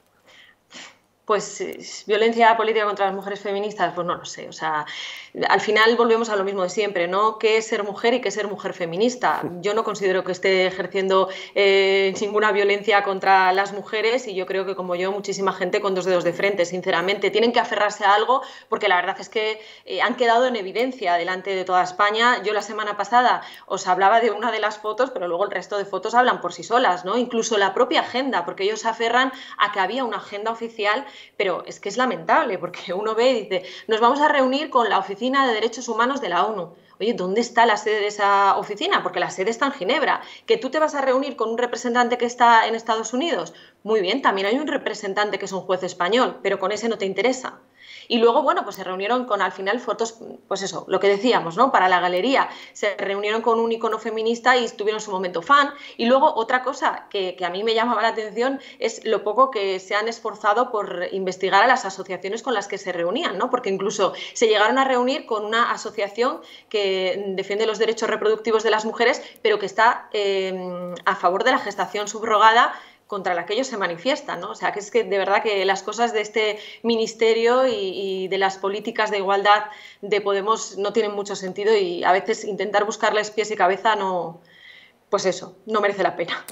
Pues violencia política contra las mujeres feministas, pues no lo sé, o sea, al final volvemos a lo mismo de siempre, ¿no? ¿Qué es ser mujer y qué es ser mujer feminista? Yo no considero que esté ejerciendo eh, ninguna violencia contra las mujeres y yo creo que como yo, muchísima gente con dos dedos de frente, sinceramente, tienen que aferrarse a algo porque la verdad es que eh, han quedado en evidencia delante de toda España. Yo la semana pasada os hablaba de una de las fotos, pero luego el resto de fotos hablan por sí solas, ¿no? Incluso la propia agenda, porque ellos se aferran a que había una agenda oficial pero es que es lamentable, porque uno ve y dice, nos vamos a reunir con la Oficina de Derechos Humanos de la ONU. Oye, ¿dónde está la sede de esa oficina? Porque la sede está en Ginebra. ¿Que tú te vas a reunir con un representante que está en Estados Unidos? Muy bien, también hay un representante que es un juez español, pero con ese no te interesa. Y luego, bueno, pues se reunieron con, al final, fotos, pues eso, lo que decíamos, ¿no? Para la galería, se reunieron con un icono feminista y estuvieron en su momento fan. Y luego, otra cosa que, que a mí me llamaba la atención es lo poco que se han esforzado por investigar a las asociaciones con las que se reunían, ¿no? Porque incluso se llegaron a reunir con una asociación que defiende los derechos reproductivos de las mujeres, pero que está eh, a favor de la gestación subrogada, contra la que ellos se manifiestan, ¿no? O sea, que es que de verdad que las cosas de este ministerio y, y de las políticas de igualdad de Podemos no tienen mucho sentido y a veces intentar buscarles pies y cabeza no... Pues eso, no merece la pena.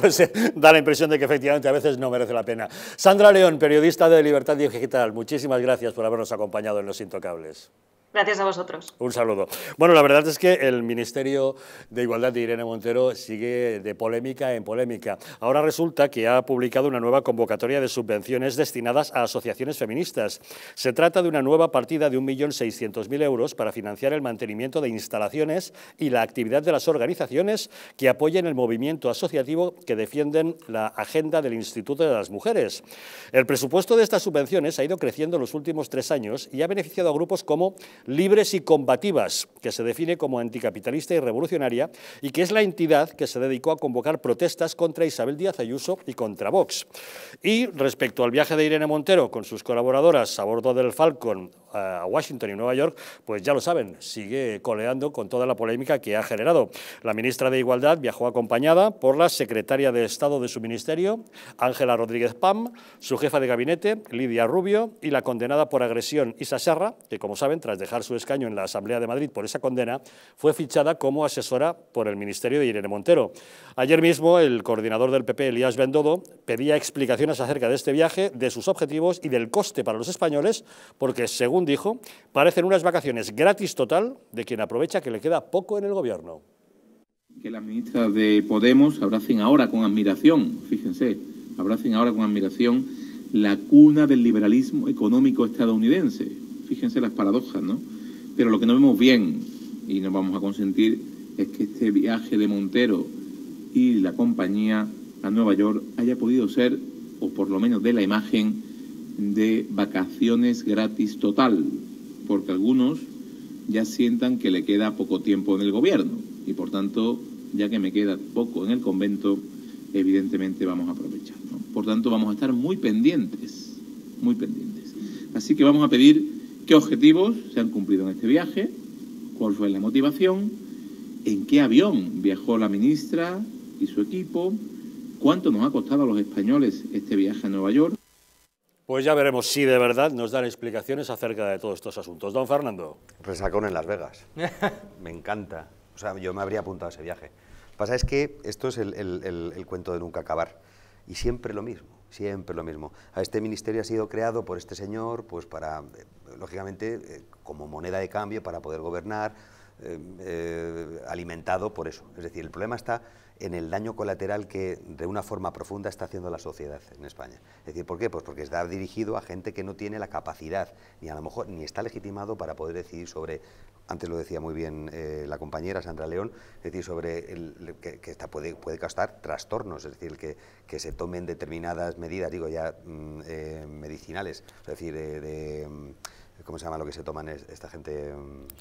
Pues eh, da la impresión de que efectivamente a veces no merece la pena. Sandra León, periodista de Libertad Digital, muchísimas gracias por habernos acompañado en Los Intocables. Gracias a vosotros. Un saludo. Bueno, la verdad es que el Ministerio de Igualdad de Irene Montero sigue de polémica en polémica. Ahora resulta que ha publicado una nueva convocatoria de subvenciones destinadas a asociaciones feministas. Se trata de una nueva partida de un millón seiscientos mil euros para financiar el mantenimiento de instalaciones y la actividad de las organizaciones que apoyen el movimiento asociativo que defienden la agenda del Instituto de las Mujeres. El presupuesto de estas subvenciones ha ido creciendo en los últimos tres años y ha beneficiado a grupos como Libres y Combativas, que se define como anticapitalista y revolucionaria y que es la entidad que se dedicó a convocar protestas contra Isabel Díaz Ayuso y contra Vox. Y respecto al viaje de Irene Montero con sus colaboradoras a bordo del Falcon a Washington y Nueva York, pues ya lo saben, sigue coleando con toda la polémica que ha generado. La ministra de Igualdad viajó acompañada por la secretaria de Estado de su ministerio, Ángela Rodríguez Pam, su jefa de gabinete, Lidia Rubio, y la condenada por agresión, Isa Serra, que como saben, tras dejar su escaño en la Asamblea de Madrid por esa condena, fue fichada como asesora por el Ministerio de Irene Montero. Ayer mismo el coordinador del P P, Elías Bendodo, pedía explicaciones acerca de este viaje, de sus objetivos y del coste para los españoles, porque, según dijo, parecen unas vacaciones gratis total de quien aprovecha que le queda poco en el gobierno. Que la ministra de Podemos abracen ahora con admiración, fíjense, abracen ahora con admiración la cuna del liberalismo económico estadounidense. Fíjense las paradojas, ¿no? Pero lo que no vemos bien, y no vamos a consentir, es que este viaje de Montero y la compañía a Nueva York haya podido ser, o por lo menos de la imagen, de vacaciones gratis total, porque algunos ya sientan que le queda poco tiempo en el gobierno, y por tanto, ya que me queda poco en el convento, evidentemente vamos a aprovechar, ¿no? Por tanto, vamos a estar muy pendientes, muy pendientes. Así que vamos a pedir qué objetivos se han cumplido en este viaje, cuál fue la motivación, en qué avión viajó la ministra y su equipo, cuánto nos ha costado a los españoles este viaje a Nueva York. Pues ya veremos si de verdad nos dan explicaciones acerca de todos estos asuntos. Don Fernando. Resacón en Las Vegas. Me encanta. O sea, yo me habría apuntado a ese viaje. Lo que pasa es que esto es el, el, el, el cuento de nunca acabar. Y siempre lo mismo, siempre lo mismo. Este ministerio ha sido creado por este señor, pues para, eh, lógicamente, eh, como moneda de cambio para poder gobernar, eh, eh, alimentado por eso. Es decir, el problema está en el daño colateral que de una forma profunda está haciendo la sociedad en España. Es decir, ¿por qué? Pues porque está dirigido a gente que no tiene la capacidad, ni a lo mejor ni está legitimado para poder decidir sobre, antes lo decía muy bien eh, la compañera Sandra León, es decir, sobre el, el, que, que esta puede, puede causar trastornos, es decir, que, que se tomen determinadas medidas, digo ya, mm, eh, medicinales, es decir, eh, de... ¿Cómo se llama lo que se toman esta gente?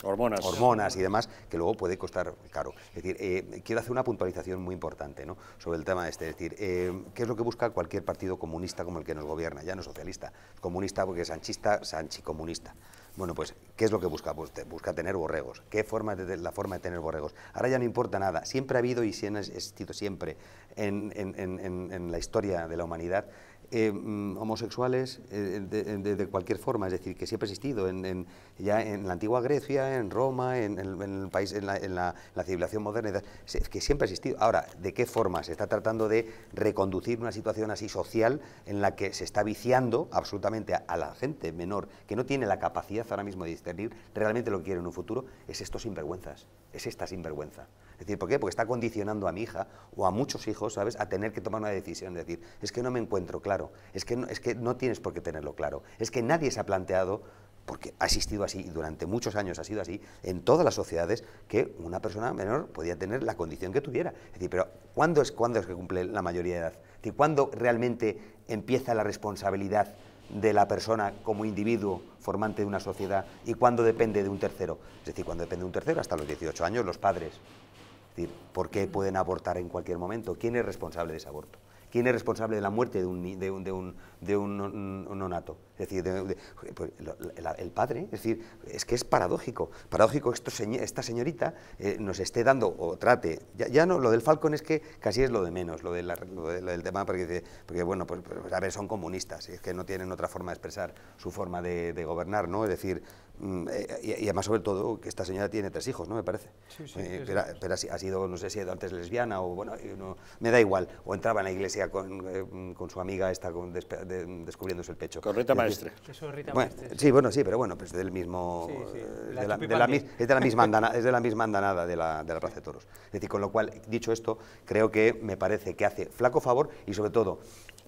Hormonas. Hormonas y demás, que luego puede costar caro. Es decir, eh, quiero hacer una puntualización muy importante, ¿no?, sobre el tema este. Es decir, eh, ¿qué es lo que busca cualquier partido comunista como el que nos gobierna? Ya no socialista, comunista porque es sanchista, sanchicomunista. Bueno, pues, ¿qué es lo que busca? Pues te, busca tener borregos. ¿Qué forma de, de, la forma de tener borregos? Ahora ya no importa nada. Siempre ha habido y se han existido siempre en, en, en, en la historia de la humanidad Eh, homosexuales eh, de, de, de cualquier forma, es decir, que siempre ha existido en, en, ya en la antigua Grecia, en Roma, en, en, en el país, en la, en la, la civilización moderna, que siempre ha existido. Ahora, ¿de qué forma se está tratando de reconducir una situación así social en la que se está viciando absolutamente a, a la gente menor que no tiene la capacidad ahora mismo de discernir realmente lo que quiere en un futuro? Es estos sinvergüenzas, es esta sinvergüenza. Es decir, ¿por qué? Porque está condicionando a mi hija o a muchos hijos, ¿sabes?, a tener que tomar una decisión, es decir, es que no me encuentro claro claro, es que, no, es que no tienes por qué tenerlo claro, es que nadie se ha planteado, porque ha existido así y durante muchos años ha sido así, en todas las sociedades, que una persona menor podía tener la condición que tuviera. Es decir, pero ¿cuándo es, cuándo es que cumple la mayoría de edad? Es decir, ¿cuándo realmente empieza la responsabilidad de la persona como individuo formante de una sociedad y cuándo depende de un tercero? Es decir, cuando depende de un tercero, hasta los dieciocho años, los padres. Es decir, ¿por qué pueden abortar en cualquier momento? ¿Quién es responsable de ese aborto? ¿Quién es responsable de la muerte de un, de un, de un, de un, un neonato? Es decir, de, de, pues, el, el padre, es decir, es que es paradójico, paradójico que esto, esta señorita eh, nos esté dando, o trate, ya, ya no, lo del Falcon es que casi es lo de menos, lo, de la, lo, de, lo del tema, porque, porque bueno, pues, pues a ver, son comunistas, es que no tienen otra forma de expresar su forma de, de gobernar, ¿no? Es decir, y, y además sobre todo que esta señora tiene tres hijos, ¿no? Me parece. Sí, sí, eh, sí, pero, sí. pero ha sido, no sé si antes lesbiana o bueno, no, me da igual, o entraba en la iglesia con, eh, con su amiga esta con despe, de, descubriéndose el pecho. Con Rita Maestre. Eso es Rita bueno, Maestre. Sí, bueno, sí, pero bueno, pues del mismo, sí, sí. La de la, de la, es de la misma andanada, es de la misma andanada de la, de la Plaza de Toros. Es decir, con lo cual, dicho esto, creo que me parece que hace flaco favor y sobre todo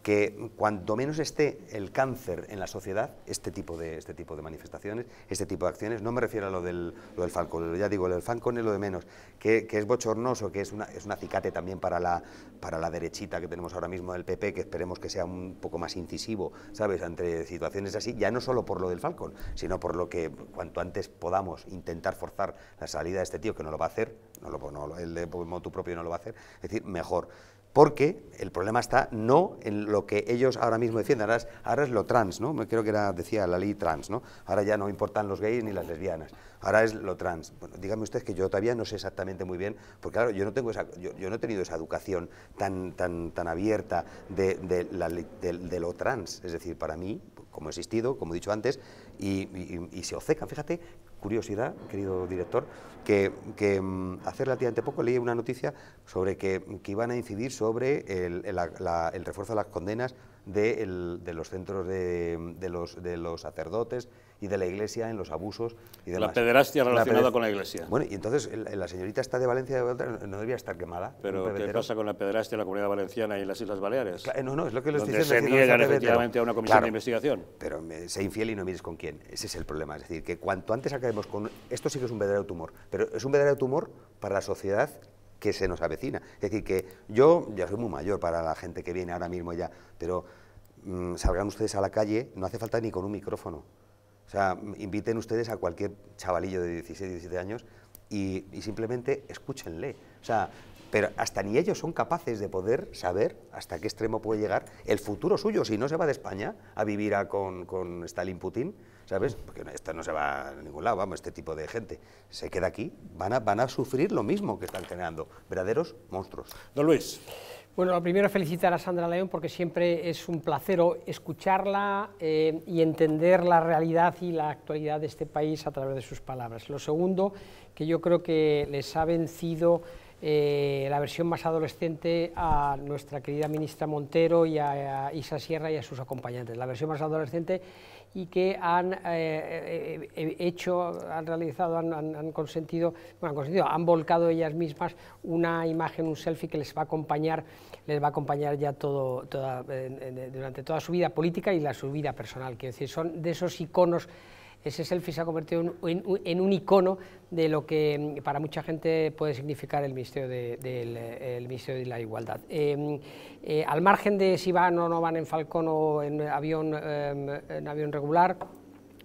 que cuanto menos esté el cáncer en la sociedad, este tipo de, este tipo de manifestaciones, este tipo de acciones, no me refiero a lo del, lo del Falcon, ya digo, lo del Falcon es lo de menos, que, que es bochornoso, que es, una, es un acicate también para la, para la derechita que tenemos ahora mismo del P P, que esperemos que sea un poco más incisivo, ¿sabes?, entre situaciones así, ya no solo por lo del Falcon, sino por lo que cuanto antes podamos intentar forzar la salida de este tío, que no lo va a hacer, no lo, no, el de motu propio no lo va a hacer, es decir, mejor. Porque el problema está no en lo que ellos ahora mismo defienden, ahora es, ahora es lo trans, ¿no? Creo que era, decía la ley trans, ¿no? Ahora ya no importan los gays ni las lesbianas, ahora es lo trans. Bueno, dígame usted que yo todavía no sé exactamente muy bien, porque claro, yo no tengo esa, yo, yo no he tenido esa educación tan, tan, tan abierta de, de, la, de, de lo trans, es decir, para mí, como he existido, como he dicho antes, y, y, y se obcecan, fíjate, curiosidad, querido director, que, que hace relativamente poco leí una noticia sobre que, que iban a incidir sobre el, el, la, el refuerzo de las condenas de, el, de los centros de, de, los, de los sacerdotes y de la Iglesia en los abusos y demás. La pederastia relacionada la con la Iglesia. Bueno, y entonces la señorita está de Valencia, no debía estar quemada. ¿Pero qué pasa con la pederastia en la Comunidad Valenciana y en las Islas Baleares? Claro, no, no, es lo que les estoy diciendo. Donde se niegan efectivamente a una comisión claro, de investigación. Pero sé infiel y no mires con quién, ese es el problema. Es decir, que cuanto antes acabemos con... Esto sí que es un verdadero tumor, pero es un verdadero tumor para la sociedad que se nos avecina. Es decir, que yo ya soy muy mayor para la gente que viene ahora mismo ya, pero mmm, salgan ustedes a la calle, no hace falta ni con un micrófono. O sea, inviten ustedes a cualquier chavalillo de dieciséis, diecisiete años y, y simplemente escúchenle. O sea, pero hasta ni ellos son capaces de poder saber hasta qué extremo puede llegar el futuro suyo. Si no se va de España a vivir a con, con Stalin Putin, ¿sabes? Porque esto no se va a ningún lado, vamos, este tipo de gente se queda aquí, van a, van a sufrir lo mismo que están generando, verdaderos monstruos. Don Luis. Bueno, lo primero es felicitar a Sandra León porque siempre es un placer escucharla eh, y entender la realidad y la actualidad de este país a través de sus palabras. Lo segundo, que yo creo que les ha vencido eh, la versión más adolescente a nuestra querida ministra Montero y a, a Isa Serra y a sus acompañantes. La versión más adolescente y que han eh, hecho, han realizado, han, han consentido, bueno, han consentido, han volcado ellas mismas una imagen, un selfie que les va a acompañar, les va a acompañar ya todo, toda, eh, durante toda su vida política y la su vida personal. Quiero decir, son de esos iconos. Ese selfie se ha convertido en, en, en un icono de lo que para mucha gente puede significar el Ministerio de, de, el, el Ministerio de la Igualdad. Eh, eh, al margen de si van o no van en Falcón o en avión, eh, en avión regular,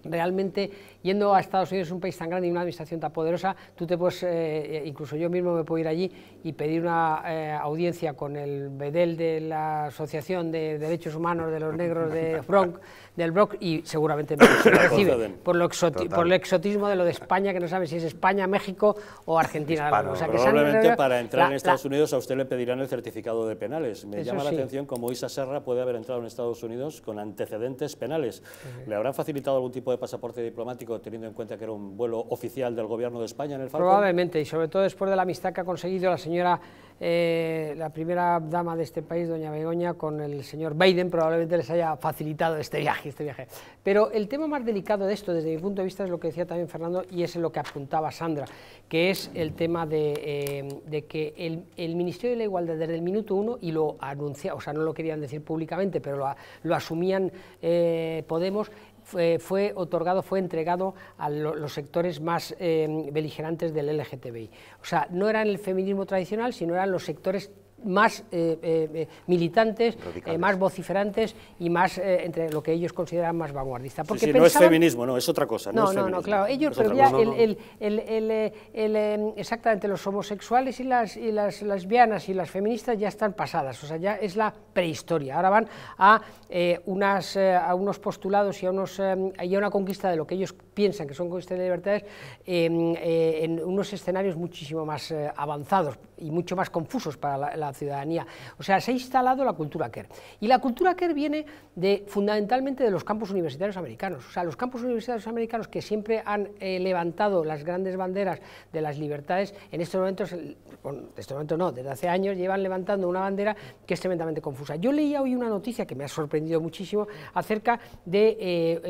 realmente yendo a Estados Unidos, un país tan grande y una administración tan poderosa, tú te puedes, eh, incluso yo mismo me puedo ir allí y pedir una eh, audiencia con el bedel de la Asociación de Derechos Humanos de los Negros de Bronx, del Bronx, y seguramente no se recibe, por lo, por lo exotismo de lo de España, que no sabe si es España, México o Argentina. Hispano, o sea, que probablemente Sandra, para entrar la, en Estados la, Unidos a usted le pedirán el certificado de penales. Me llama sí. la atención cómo Isa Serra puede haber entrado en Estados Unidos con antecedentes penales. Uh-huh. ¿Le habrán facilitado algún tipo de pasaporte diplomático, teniendo en cuenta que era un vuelo oficial del Gobierno de España en el Falcon? Probablemente, y sobre todo después de la amistad que ha conseguido la señora Eh, la primera dama de este país, doña Begoña, con el señor Biden, probablemente les haya facilitado este viaje, este viaje. Pero el tema más delicado de esto, desde mi punto de vista, es lo que decía también Fernando y es en lo que apuntaba Sandra, que es el tema de, eh, de que el, el Ministerio de la Igualdad desde el minuto uno, y lo anunciaba, o sea, no lo querían decir públicamente, pero lo, lo asumían eh, Podemos, Fue, fue otorgado, fue entregado a lo, los sectores más eh, beligerantes del L G T B I. O sea, no eran el feminismo tradicional, sino eran los sectores más eh, eh, militantes, eh, más vociferantes y más, eh, entre lo que ellos consideran más vanguardista. Porque sí, sí, pensaban... No es feminismo, no, es otra cosa. No, no, es no, no, claro, ellos, pero ya el, el, el, el, el, el, el, exactamente, los homosexuales y las, y las lesbianas y las feministas ya están pasadas, o sea, ya es la prehistoria, ahora van a, eh, unas, eh, a unos postulados y a, unos, eh, y a una conquista de lo que ellos piensan que son conquistas de libertades eh, eh, en unos escenarios muchísimo más eh, avanzados y mucho más confusos para la, la ciudadanía. O sea, se ha instalado la cultura queer. Y la cultura queer viene de, fundamentalmente de los campus universitarios americanos. O sea, los campus universitarios americanos que siempre han eh, levantado las grandes banderas de las libertades, en estos momentos, bueno, en este momento no, desde hace años llevan levantando una bandera que es tremendamente confusa. Yo leía hoy una noticia que me ha sorprendido muchísimo acerca de, eh,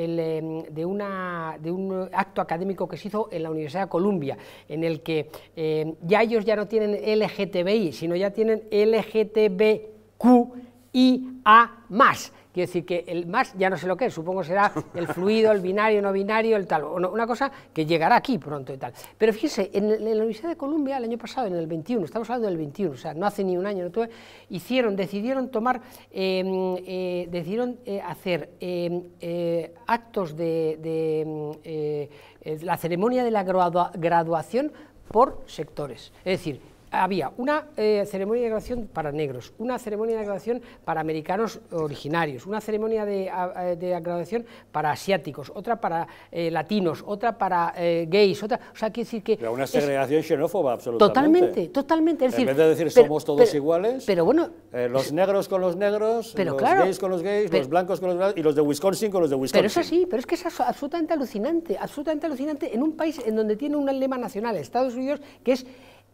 el, de, una, de un acto académico que se hizo en la Universidad de Columbia, en el que eh, ya ellos ya no tienen L G T B I, sino ya tienen L G T B Q I A más. Quiero decir que el más ya no sé lo que es, supongo será el fluido, el binario, no binario, el tal, una cosa que llegará aquí pronto y tal. Pero fíjese, en, en la Universidad de Columbia el año pasado, en el veintiuno, estamos hablando del veintiuno, o sea, no hace ni un año, no tuve, hicieron, decidieron tomar, eh, eh, decidieron eh, hacer eh, eh, actos de, de eh, eh, la ceremonia de la gradua, graduación por sectores, es decir, había una eh, ceremonia de graduación para negros, una ceremonia de graduación para americanos originarios, una ceremonia de, a, de graduación para asiáticos, otra para eh, latinos, otra para eh, gays, otra... O sea, quiere decir que... Pero una segregación es, xenófoba, absolutamente. Totalmente, totalmente. Es decir, en vez de decir pero, somos todos pero, iguales, pero bueno, eh, los negros con los negros, pero los claro, gays con los gays, pero, los blancos con los blancos y los de Wisconsin con los de Wisconsin. Pero es así, pero es que es absolutamente alucinante, absolutamente alucinante en un país en donde tiene un lema nacional, Estados Unidos, que es...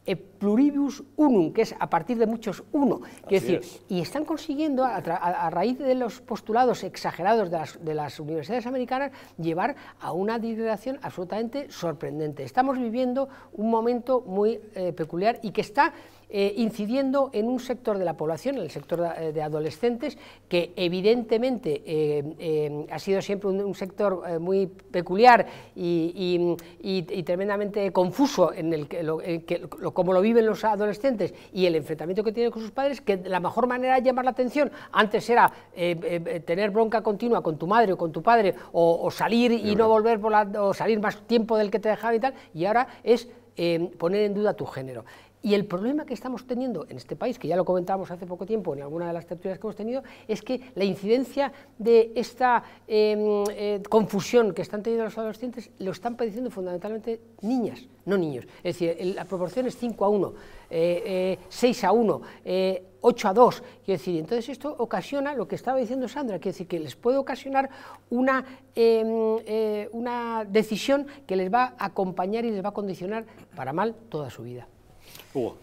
E pluribus unum, que es a partir de muchos uno. Quiero decir, es. Y están consiguiendo, a, a, a raíz de los postulados exagerados de las, de las universidades americanas, llevar a una digresión absolutamente sorprendente. Estamos viviendo un momento muy eh, peculiar y que está eh, incidiendo en un sector de la población, en el sector de, de adolescentes, que evidentemente eh, eh, ha sido siempre un, un sector eh, muy peculiar y, y, y, y tremendamente confuso en el que lo, en que lo como lo viven los adolescentes y el enfrentamiento que tienen con sus padres, que la mejor manera de llamar la atención antes era eh, eh, tener bronca continua con tu madre o con tu padre, o, o salir y no volver por la, o salir más tiempo del que te dejaba y tal, y ahora es eh, poner en duda tu género. Y el problema que estamos teniendo en este país, que ya lo comentábamos hace poco tiempo en alguna de las tertulias que hemos tenido, es que la incidencia de esta eh, eh, confusión que están teniendo los adolescentes lo están padeciendo fundamentalmente niñas, no niños. Es decir, el, la proporción es cinco a uno, eh, eh, seis a uno, eh, ocho a dos, quiero decir, entonces esto ocasiona lo que estaba diciendo Sandra, quiero decir que les puede ocasionar una, eh, eh, una decisión que les va a acompañar y les va a condicionar para mal toda su vida.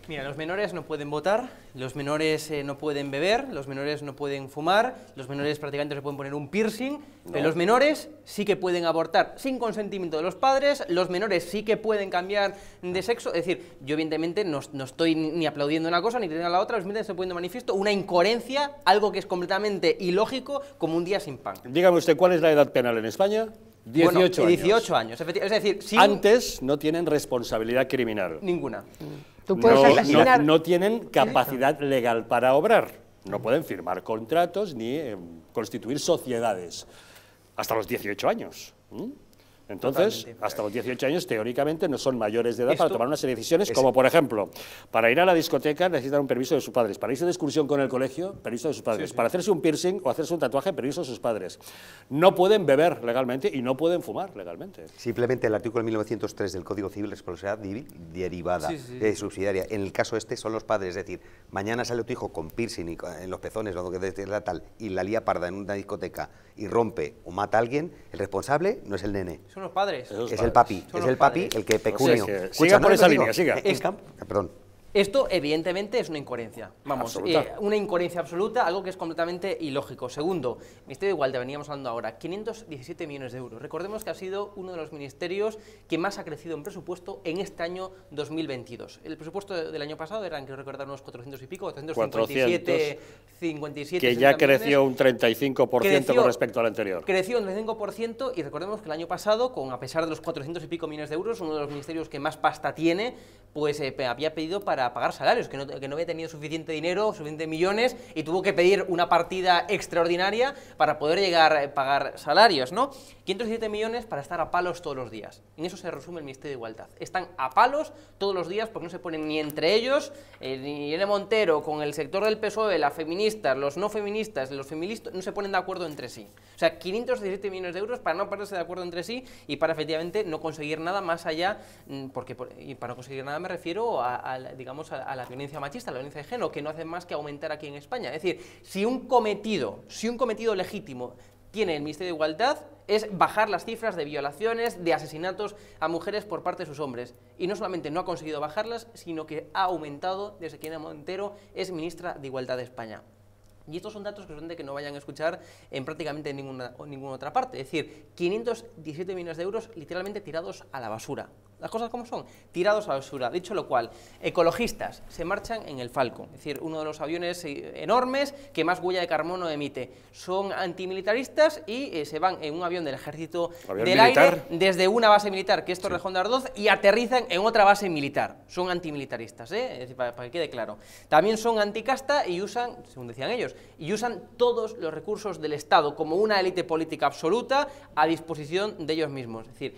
Mira, los menores no pueden votar, los menores eh, no pueden beber, los menores no pueden fumar, los menores prácticamente se pueden poner un piercing, no. Pero los menores sí que pueden abortar sin consentimiento de los padres, los menores sí que pueden cambiar de sexo, es decir, yo evidentemente no, no estoy ni aplaudiendo una cosa ni teniendo la otra, los menores se ponen de manifiesto una incoherencia, algo que es completamente ilógico, como un día sin pan. Dígame usted, ¿cuál es la edad penal en España? dieciocho bueno, años. dieciocho años, es decir, sin... Antes no tienen responsabilidad criminal. Ninguna. Tú puedes no, asesinar... no, no tienen capacidad legal para obrar, no pueden firmar contratos ni eh, constituir sociedades, hasta los dieciocho años. ¿Mm? Entonces, totalmente. Hasta los dieciocho años, teóricamente, no son mayores de edad esto, para tomar unas decisiones, es, como por ejemplo, para ir a la discoteca necesitan un permiso de sus padres, para irse de excursión con el colegio, permiso de sus padres, sí, sí. Para hacerse un piercing o hacerse un tatuaje, permiso de sus padres. No pueden beber legalmente y no pueden fumar legalmente. Simplemente el artículo mil novecientos tres del Código Civil, responsabilidad derivada, sí, sí. Eh, subsidiaria. En el caso este son los padres, es decir, mañana sale tu hijo con piercing y con, en los pezones o lo que sea tal, y la lía parda en una discoteca y rompe o mata a alguien, el responsable no es el nene. Son los padres. Es, los es padres. el papi, Son es el papi padres. el que pecunio. O sea, es que siga Escucha, por no, esa no, línea, digo, siga. Es, perdón. Esto, evidentemente, es una incoherencia. Vamos, eh, una incoherencia absoluta, algo que es completamente ilógico. Segundo, Ministerio de Igualdad, veníamos hablando ahora, quinientos diecisiete millones de euros. Recordemos que ha sido uno de los ministerios que más ha crecido en presupuesto en este año dos mil veintidós. El presupuesto del año pasado eran, quiero recordar, unos cuatrocientos y pico, cuatrocientos cincuenta y siete, cincuenta y siete, que ya creció millones. Un treinta y cinco por ciento creció, con respecto al anterior. Creció un treinta y cinco por ciento y recordemos que el año pasado, con a pesar de los cuatrocientos y pico millones de euros, uno de los ministerios que más pasta tiene, pues eh, había pedido para a pagar salarios, que no, que no había tenido suficiente dinero, suficientes millones, y tuvo que pedir una partida extraordinaria para poder llegar a pagar salarios, ¿no? quinientos diecisiete millones para estar a palos todos los días. En eso se resume el Ministerio de Igualdad. Están a palos todos los días porque no se ponen ni entre ellos, eh, ni Irene Montero con el sector del P S O E, las feministas, los no feministas, los feministas, no se ponen de acuerdo entre sí. O sea, quinientos diecisiete millones de euros para no ponerse de acuerdo entre sí y para efectivamente no conseguir nada más allá, porque y para no conseguir nada me refiero a, a, a digamos, a, a la violencia machista, a la violencia de género, que no hace más que aumentar aquí en España. Es decir, si un cometido, si un cometido legítimo tiene el Ministerio de Igualdad, es bajar las cifras de violaciones, de asesinatos a mujeres por parte de sus hombres. Y no solamente no ha conseguido bajarlas, sino que ha aumentado desde que Irene Montero es ministra de Igualdad de España. Y estos son datos que son de que no vayan a escuchar en prácticamente ninguna, o ninguna otra parte. Es decir, quinientos diecisiete millones de euros literalmente tirados a la basura. Las cosas como son, tirados a la basura. Dicho lo cual, ecologistas se marchan en el Falcon, es decir, uno de los aviones enormes que más huella de carbono emite. Son antimilitaristas y eh, se van en un avión del ejército ¿Avión del militar? aire desde una base militar, que es Torrejón sí. de Ardoz, y aterrizan en otra base militar. Son antimilitaristas, ¿eh? Es decir, para, para que quede claro. También son anticasta y usan, según decían ellos, y usan todos los recursos del Estado como una élite política absoluta a disposición de ellos mismos. Es decir,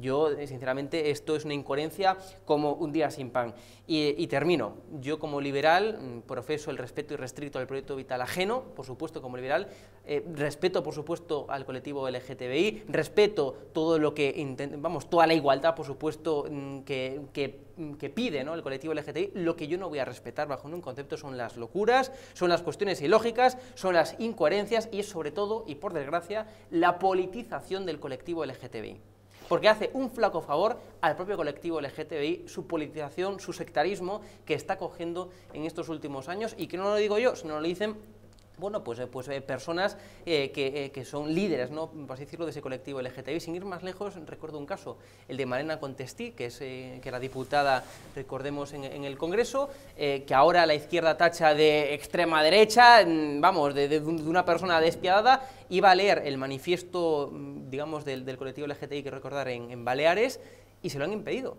yo sinceramente... Esto es una incoherencia como un día sin pan. Y, y termino. Yo como liberal profeso el respeto irrestricto al proyecto vital ajeno, por supuesto como liberal, eh, respeto por supuesto al colectivo L G T B I, respeto todo lo que vamos, toda la igualdad por supuesto que, que, que pide, ¿no?, el colectivo L G T B I. Lo que yo no voy a respetar bajo ningún concepto son las locuras, son las cuestiones ilógicas, son las incoherencias y es sobre todo, y por desgracia, la politización del colectivo L G T B I. Porque hace un flaco favor al propio colectivo L G T B I, su politización, su sectarismo que está cogiendo en estos últimos años y que no lo digo yo, sino lo dicen bueno, pues, pues eh, personas eh, que, eh, que son líderes, ¿no?, por así decirlo, de ese colectivo L G T B I. Sin ir más lejos, recuerdo un caso, el de Marina Contestí, que, es, eh, que era diputada, recordemos, en, en el Congreso, eh, que ahora la izquierda tacha de extrema derecha, vamos, de, de, de una persona despiadada, iba a leer el manifiesto, digamos, del, del colectivo L G T B I, que recordar, en, en Baleares, y se lo han impedido.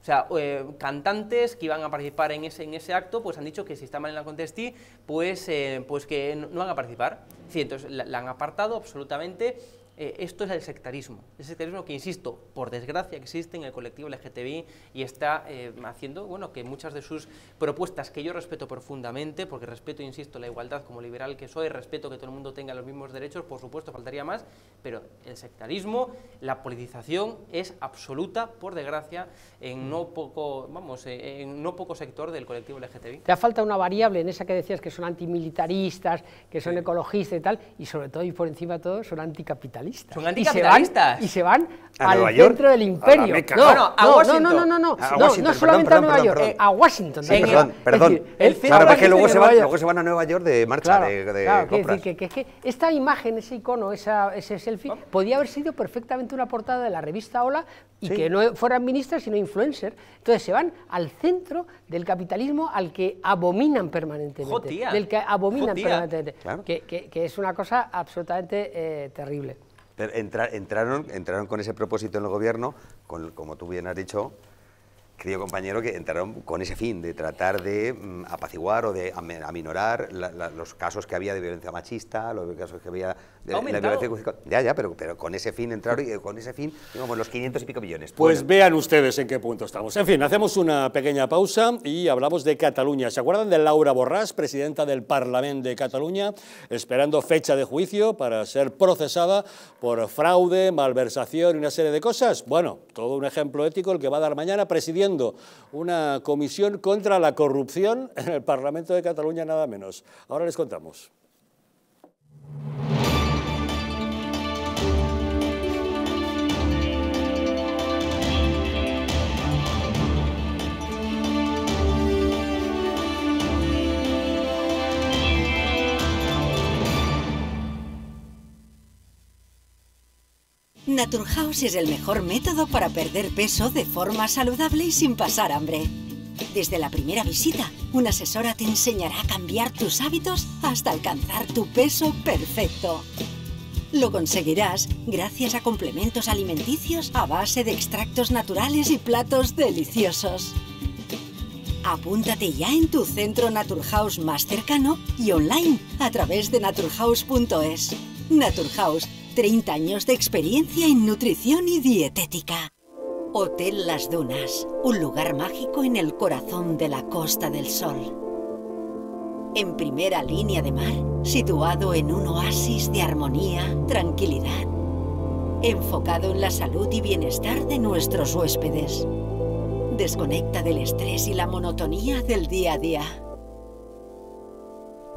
O sea, eh, cantantes que iban a participar en ese, en ese acto, pues han dicho que si está mal en la Contestí, pues, eh, pues que no, no van a participar. Sí, entonces la, la han apartado absolutamente. Eh, esto es el sectarismo. El sectarismo que, insisto, por desgracia existe en el colectivo L G T B I y está eh, haciendo bueno, que muchas de sus propuestas, que yo respeto profundamente, porque respeto, insisto, la igualdad como liberal que soy, respeto que todo el mundo tenga los mismos derechos, por supuesto, faltaría más, pero el sectarismo, la politización es absoluta, por desgracia, en no poco, vamos, en no poco sector del colectivo L G T B I. Te ha faltado una variable en esa que decías que son antimilitaristas, que son sí. ecologistas y tal, y sobre todo y por encima de todo son anticapitalistas. Son anticapitalistas. Y se van, y se van al York, centro del imperio. A no, bueno, a Washington. No, no, no, no, no, a no, no solamente perdón, perdón, a Nueva perdón, York, perdón. Eh, a Washington. Sí, perdón, perdón. Decir, el claro, es que luego se, van, luego se van a Nueva York de marcha, claro, de, de claro, compras. Que, que, que, que esta imagen, ese icono, esa, ese selfie, ¿cómo? Podía haber sido perfectamente una portada de la revista Hola y sí. que no fueran ministras sino influencers. Entonces se van al centro del capitalismo al que abominan permanentemente. Jotía. Del que abominan Jotía. permanentemente. Claro. Que, que, que es una cosa absolutamente eh, terrible. Entrar, entraron, entraron con ese propósito en el gobierno, con, como tú bien has dicho, querido compañero, que entraron con ese fin de tratar de mm, apaciguar o de aminorar la, la, los casos que había de violencia machista, los casos que había de la violencia... Ya, ya, pero, pero con ese fin entraron y con ese fin, digamos, los quinientos y pico millones. Pues bueno, vean ustedes en qué punto estamos. En fin, hacemos una pequeña pausa y hablamos de Cataluña. ¿Se acuerdan de Laura Borràs, presidenta del Parlamento de Cataluña, esperando fecha de juicio para ser procesada por fraude, malversación y una serie de cosas? Bueno, todo un ejemplo ético el que va a dar mañana presidiendo una comisión contra la corrupción en el Parlamento de Cataluña, nada menos. Ahora les contamos. Naturhouse es el mejor método para perder peso de forma saludable y sin pasar hambre. Desde la primera visita, una asesora te enseñará a cambiar tus hábitos hasta alcanzar tu peso perfecto. Lo conseguirás gracias a complementos alimenticios a base de extractos naturales y platos deliciosos. Apúntate ya en tu centro Naturhouse más cercano y online a través de naturhouse punto es. Naturhouse, treinta años de experiencia en nutrición y dietética. Hotel Las Dunas, un lugar mágico en el corazón de la Costa del Sol. En primera línea de mar, situado en un oasis de armonía, tranquilidad. Enfocado en la salud y bienestar de nuestros huéspedes. Desconecta del estrés y la monotonía del día a día.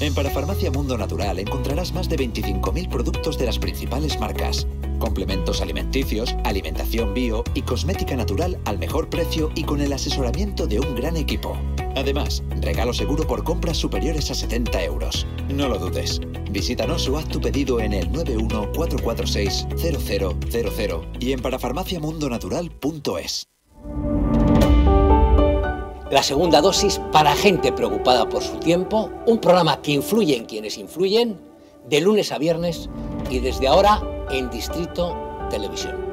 En Parafarmacia Mundo Natural encontrarás más de veinticinco mil productos de las principales marcas. Complementos alimenticios, alimentación bio y cosmética natural al mejor precio y con el asesoramiento de un gran equipo. Además, regalo seguro por compras superiores a setenta euros. No lo dudes. Visítanos o haz tu pedido en el nueve uno cuatro cuatro seis cero cero cero cero y en parafarmaciamundonatural punto es. La segunda dosis para gente preocupada por su tiempo, un programa que influye en quienes influyen, de lunes a viernes y desde ahora en Distrito Televisión.